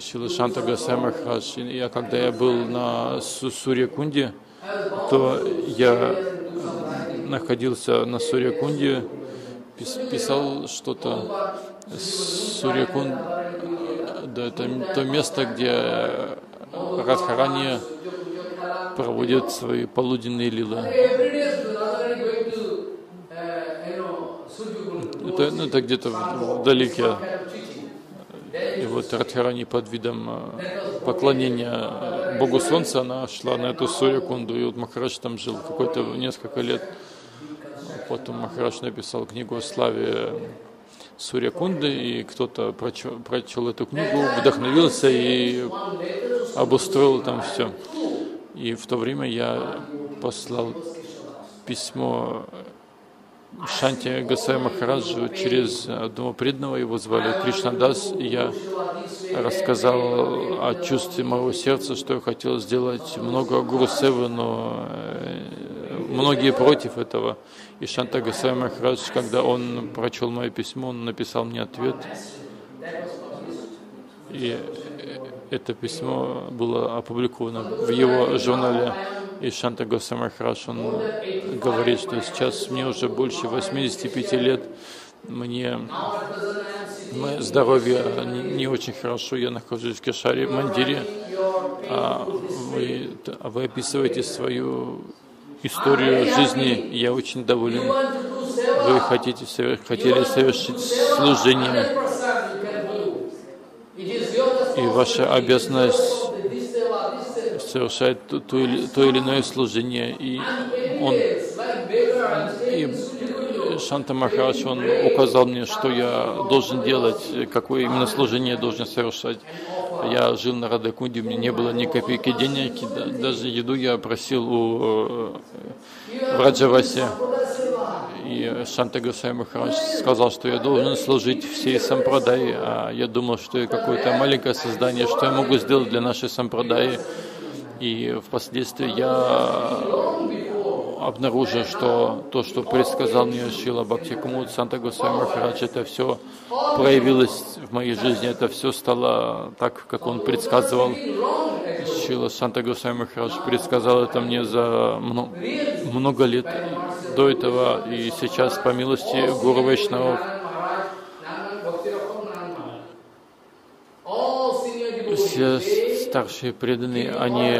Шрила Шанта Госвами Махарадж. Я, когда я был на Сурьякунде, то я находился на Сурьякунде, писал что-то. Сурьякунд, да, это то место, где Радхарани проводит свои полуденные лилы. Ну, это где-то вдалеке. И вот Радхарани под видом поклонения Богу Солнца, она шла на эту Сурьякунду, и вот Махарадж там жил какое-то несколько лет. Потом Махарадж написал книгу о славе Сурьякунды, и кто-то прочел эту книгу, вдохновился и обустроил там все. И в то время я послал письмо Шанти Госвами Махараджу через одного преданного, его звали Кришнадас, и я рассказал о чувстве моего сердца, что я хотел сделать много гуру-севы, но многие против этого. И Шанта Госвами Махарадж, когда он прочел мое письмо, он написал мне ответ. И это письмо было опубликовано в его журнале. И Шанта Госвами Махарадж, он говорит, что сейчас мне уже больше 85 лет, мое здоровье не очень хорошо, я нахожусь в Кешаре, Мандире, а вы описываете свою историю жизни, я очень доволен. Вы хотели совершить служение, и ваша обязанность совершает то или иное служение. И Шанта Махарадж, он указал мне, что я должен делать, какое именно служение я должен совершать. Я жил на Радхакунде, у меня не было ни копейки денег, даже еду я просил у Раджаваси. И Шанта Госвами Махарадж сказал, что я должен служить всей сампрадаи, а я думал, что я какое-то маленькое создание, что я могу сделать для нашей сампрадаи. И впоследствии я обнаружил, что то, что предсказал мне Шрила Бхакти Кумуд Шанта Госвами Махарадж, это все проявилось в моей жизни, это все стало так, как он предсказывал. Шрила Шанта Госвами Махарадж предсказал это мне за много лет до этого, и сейчас, по милости Гуру Вайшнавов, все старшие преданные, они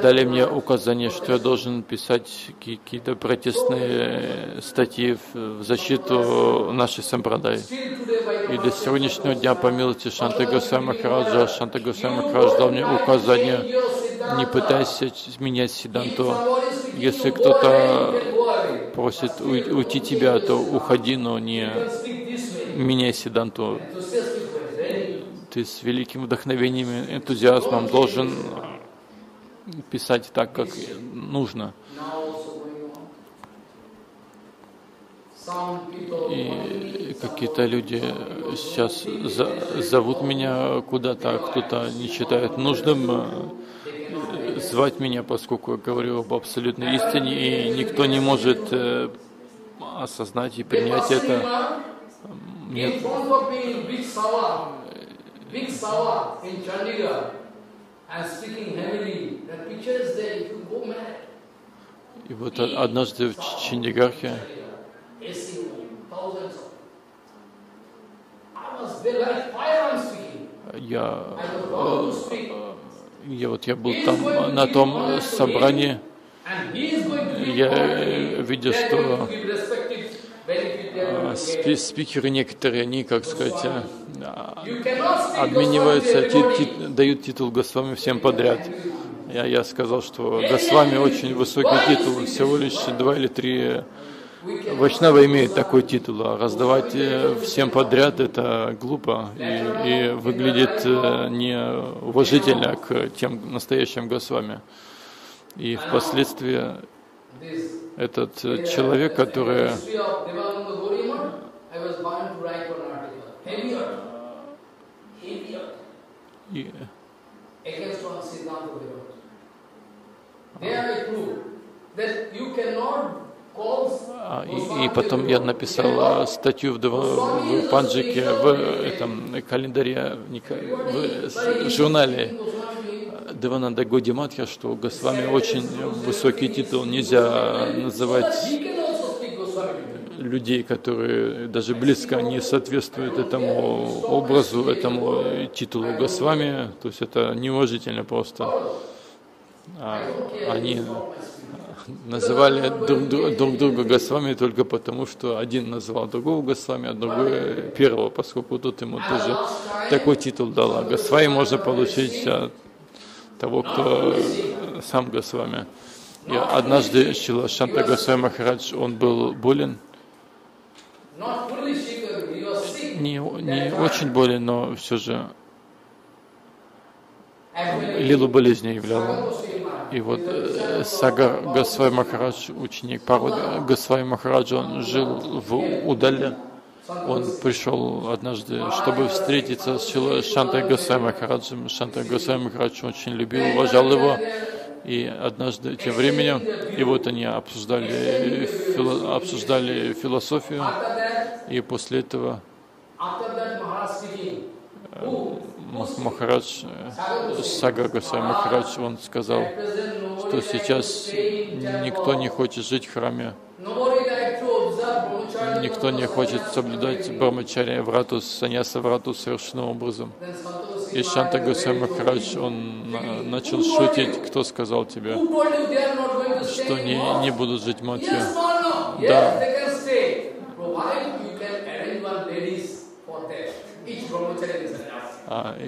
дали мне указание, что я должен писать какие-то протестные статьи в защиту нашей сампрадаи. И до сегодняшнего дня, по милости Шанты Госвами Махараджа, Шанта Госвами Махарадж дал мне указание, не пытайся менять сиданту. Если кто-то просит уйти тебя, то уходи, но не меняй сиданту. Ты с великим вдохновением и энтузиазмом должен писать так, как нужно. И какие-то люди сейчас зовут меня куда-то, а кто-то не считает нужным звать меня, поскольку я говорю об абсолютной истине, и никто не может осознать и принять это. Нет. И вот однажды в Чиндигархе я был там на том собрании, я видел, что спикеры некоторые, они, как сказать, обмениваются, дают титул Госвами всем подряд. Я сказал, что Госвами очень высокий титул, всего лишь 2 или 3 вайшнава имеют такой титул, а раздавать всем подряд это глупо и выглядит неуважительно к тем настоящим Госвами. И впоследствии этот человек, который и потом я написал статью в Панджике, в этом календаре, в журнале Девананда Годи Матхья, что Госвами очень высокий титул, нельзя называть людей, которые даже близко не соответствуют этому образу, этому титулу Госвами, то есть это неуважительно просто. Они называли друг друга Госвами только потому, что один называл другого Госвами, а другой первого, поскольку тот ему тоже такой титул дал. Госвами можно получить от того, кто сам Госвами. И однажды Шрила Шанта Госвами Махарадж, он был болен, не очень болен, но все же лилу болезнью являла. И вот Сагар Госвами Махарадж, ученик Парвати Госвами Махараджа, он жил в Удале. Он пришел однажды, чтобы встретиться с Шантой Госвами Махараджем. Шанта Госвами Махарадж очень любил, уважал его. И однажды, тем временем, и вот они обсуждали философию. И после этого Махарадж, Сагар Госвами Махарадж, он сказал, что сейчас никто не хочет жить в храме, никто не хочет соблюдать брахмачарья врату, саньяса врату совершенным образом. И Шанта Госвами Махарадж, он начал шутить: кто сказал тебе, что не будут жить матхи? Да.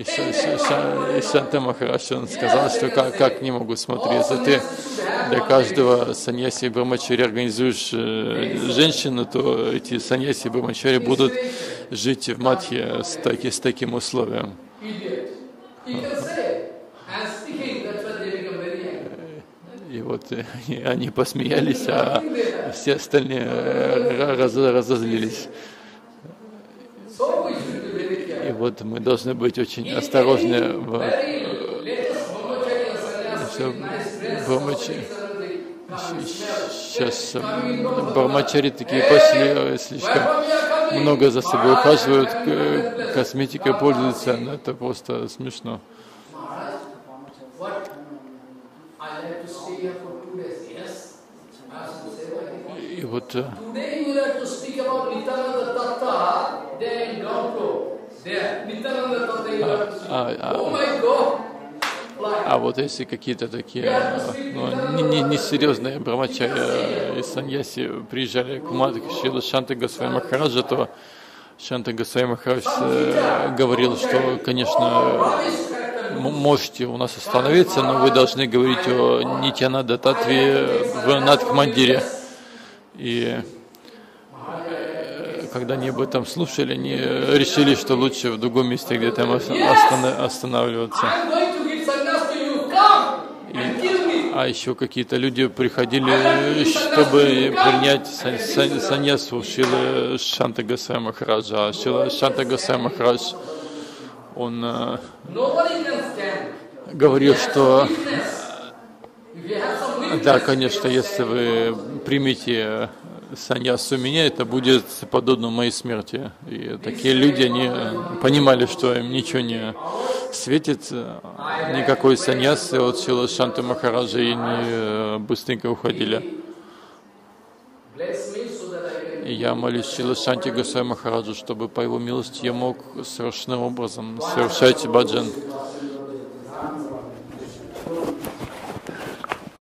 И Шанта Махарадж, он сказал, что как не могу смотреть, если ты для каждого саньяси и брахмачари организуешь женщину, то эти саньяси и брахмачари будут жить в матхе с таким условием. И вот они посмеялись, а все остальные разозлились. И вот мы должны быть очень осторожны сейчас брахмачари такие после слишком много за собой ухаживают, косметикой пользуются, но это просто смешно. И вот вот если какие-то такие несерьезные брахмачари и саньяси приезжали к Шриле Шанте Госвами Махараджа, то Шанта Госвами Махарадж говорил, что, конечно, можете у нас остановиться, но вы должны говорить о Нитьянанда Татве в Надхмандире. И когда они об этом слушали, они решили, что лучше в другом месте где-то останавливаться. А еще какие-то люди приходили, чтобы принять саньясу Шрилы Шанты Госвами Махараджа. А Шрила Шанта Госвами Махарадж, он говорил, что да, конечно, если вы примете саньясу меня, это будет подобно моей смерти. И такие люди, они понимали, что им ничего не светится, никакой саньясы от Шрилы Шанты Махараджа и не быстренько уходили. Я молюсь Шриле Шанти Госвами Махараджу, чтобы по его милости я мог совершенным образом совершать баджан.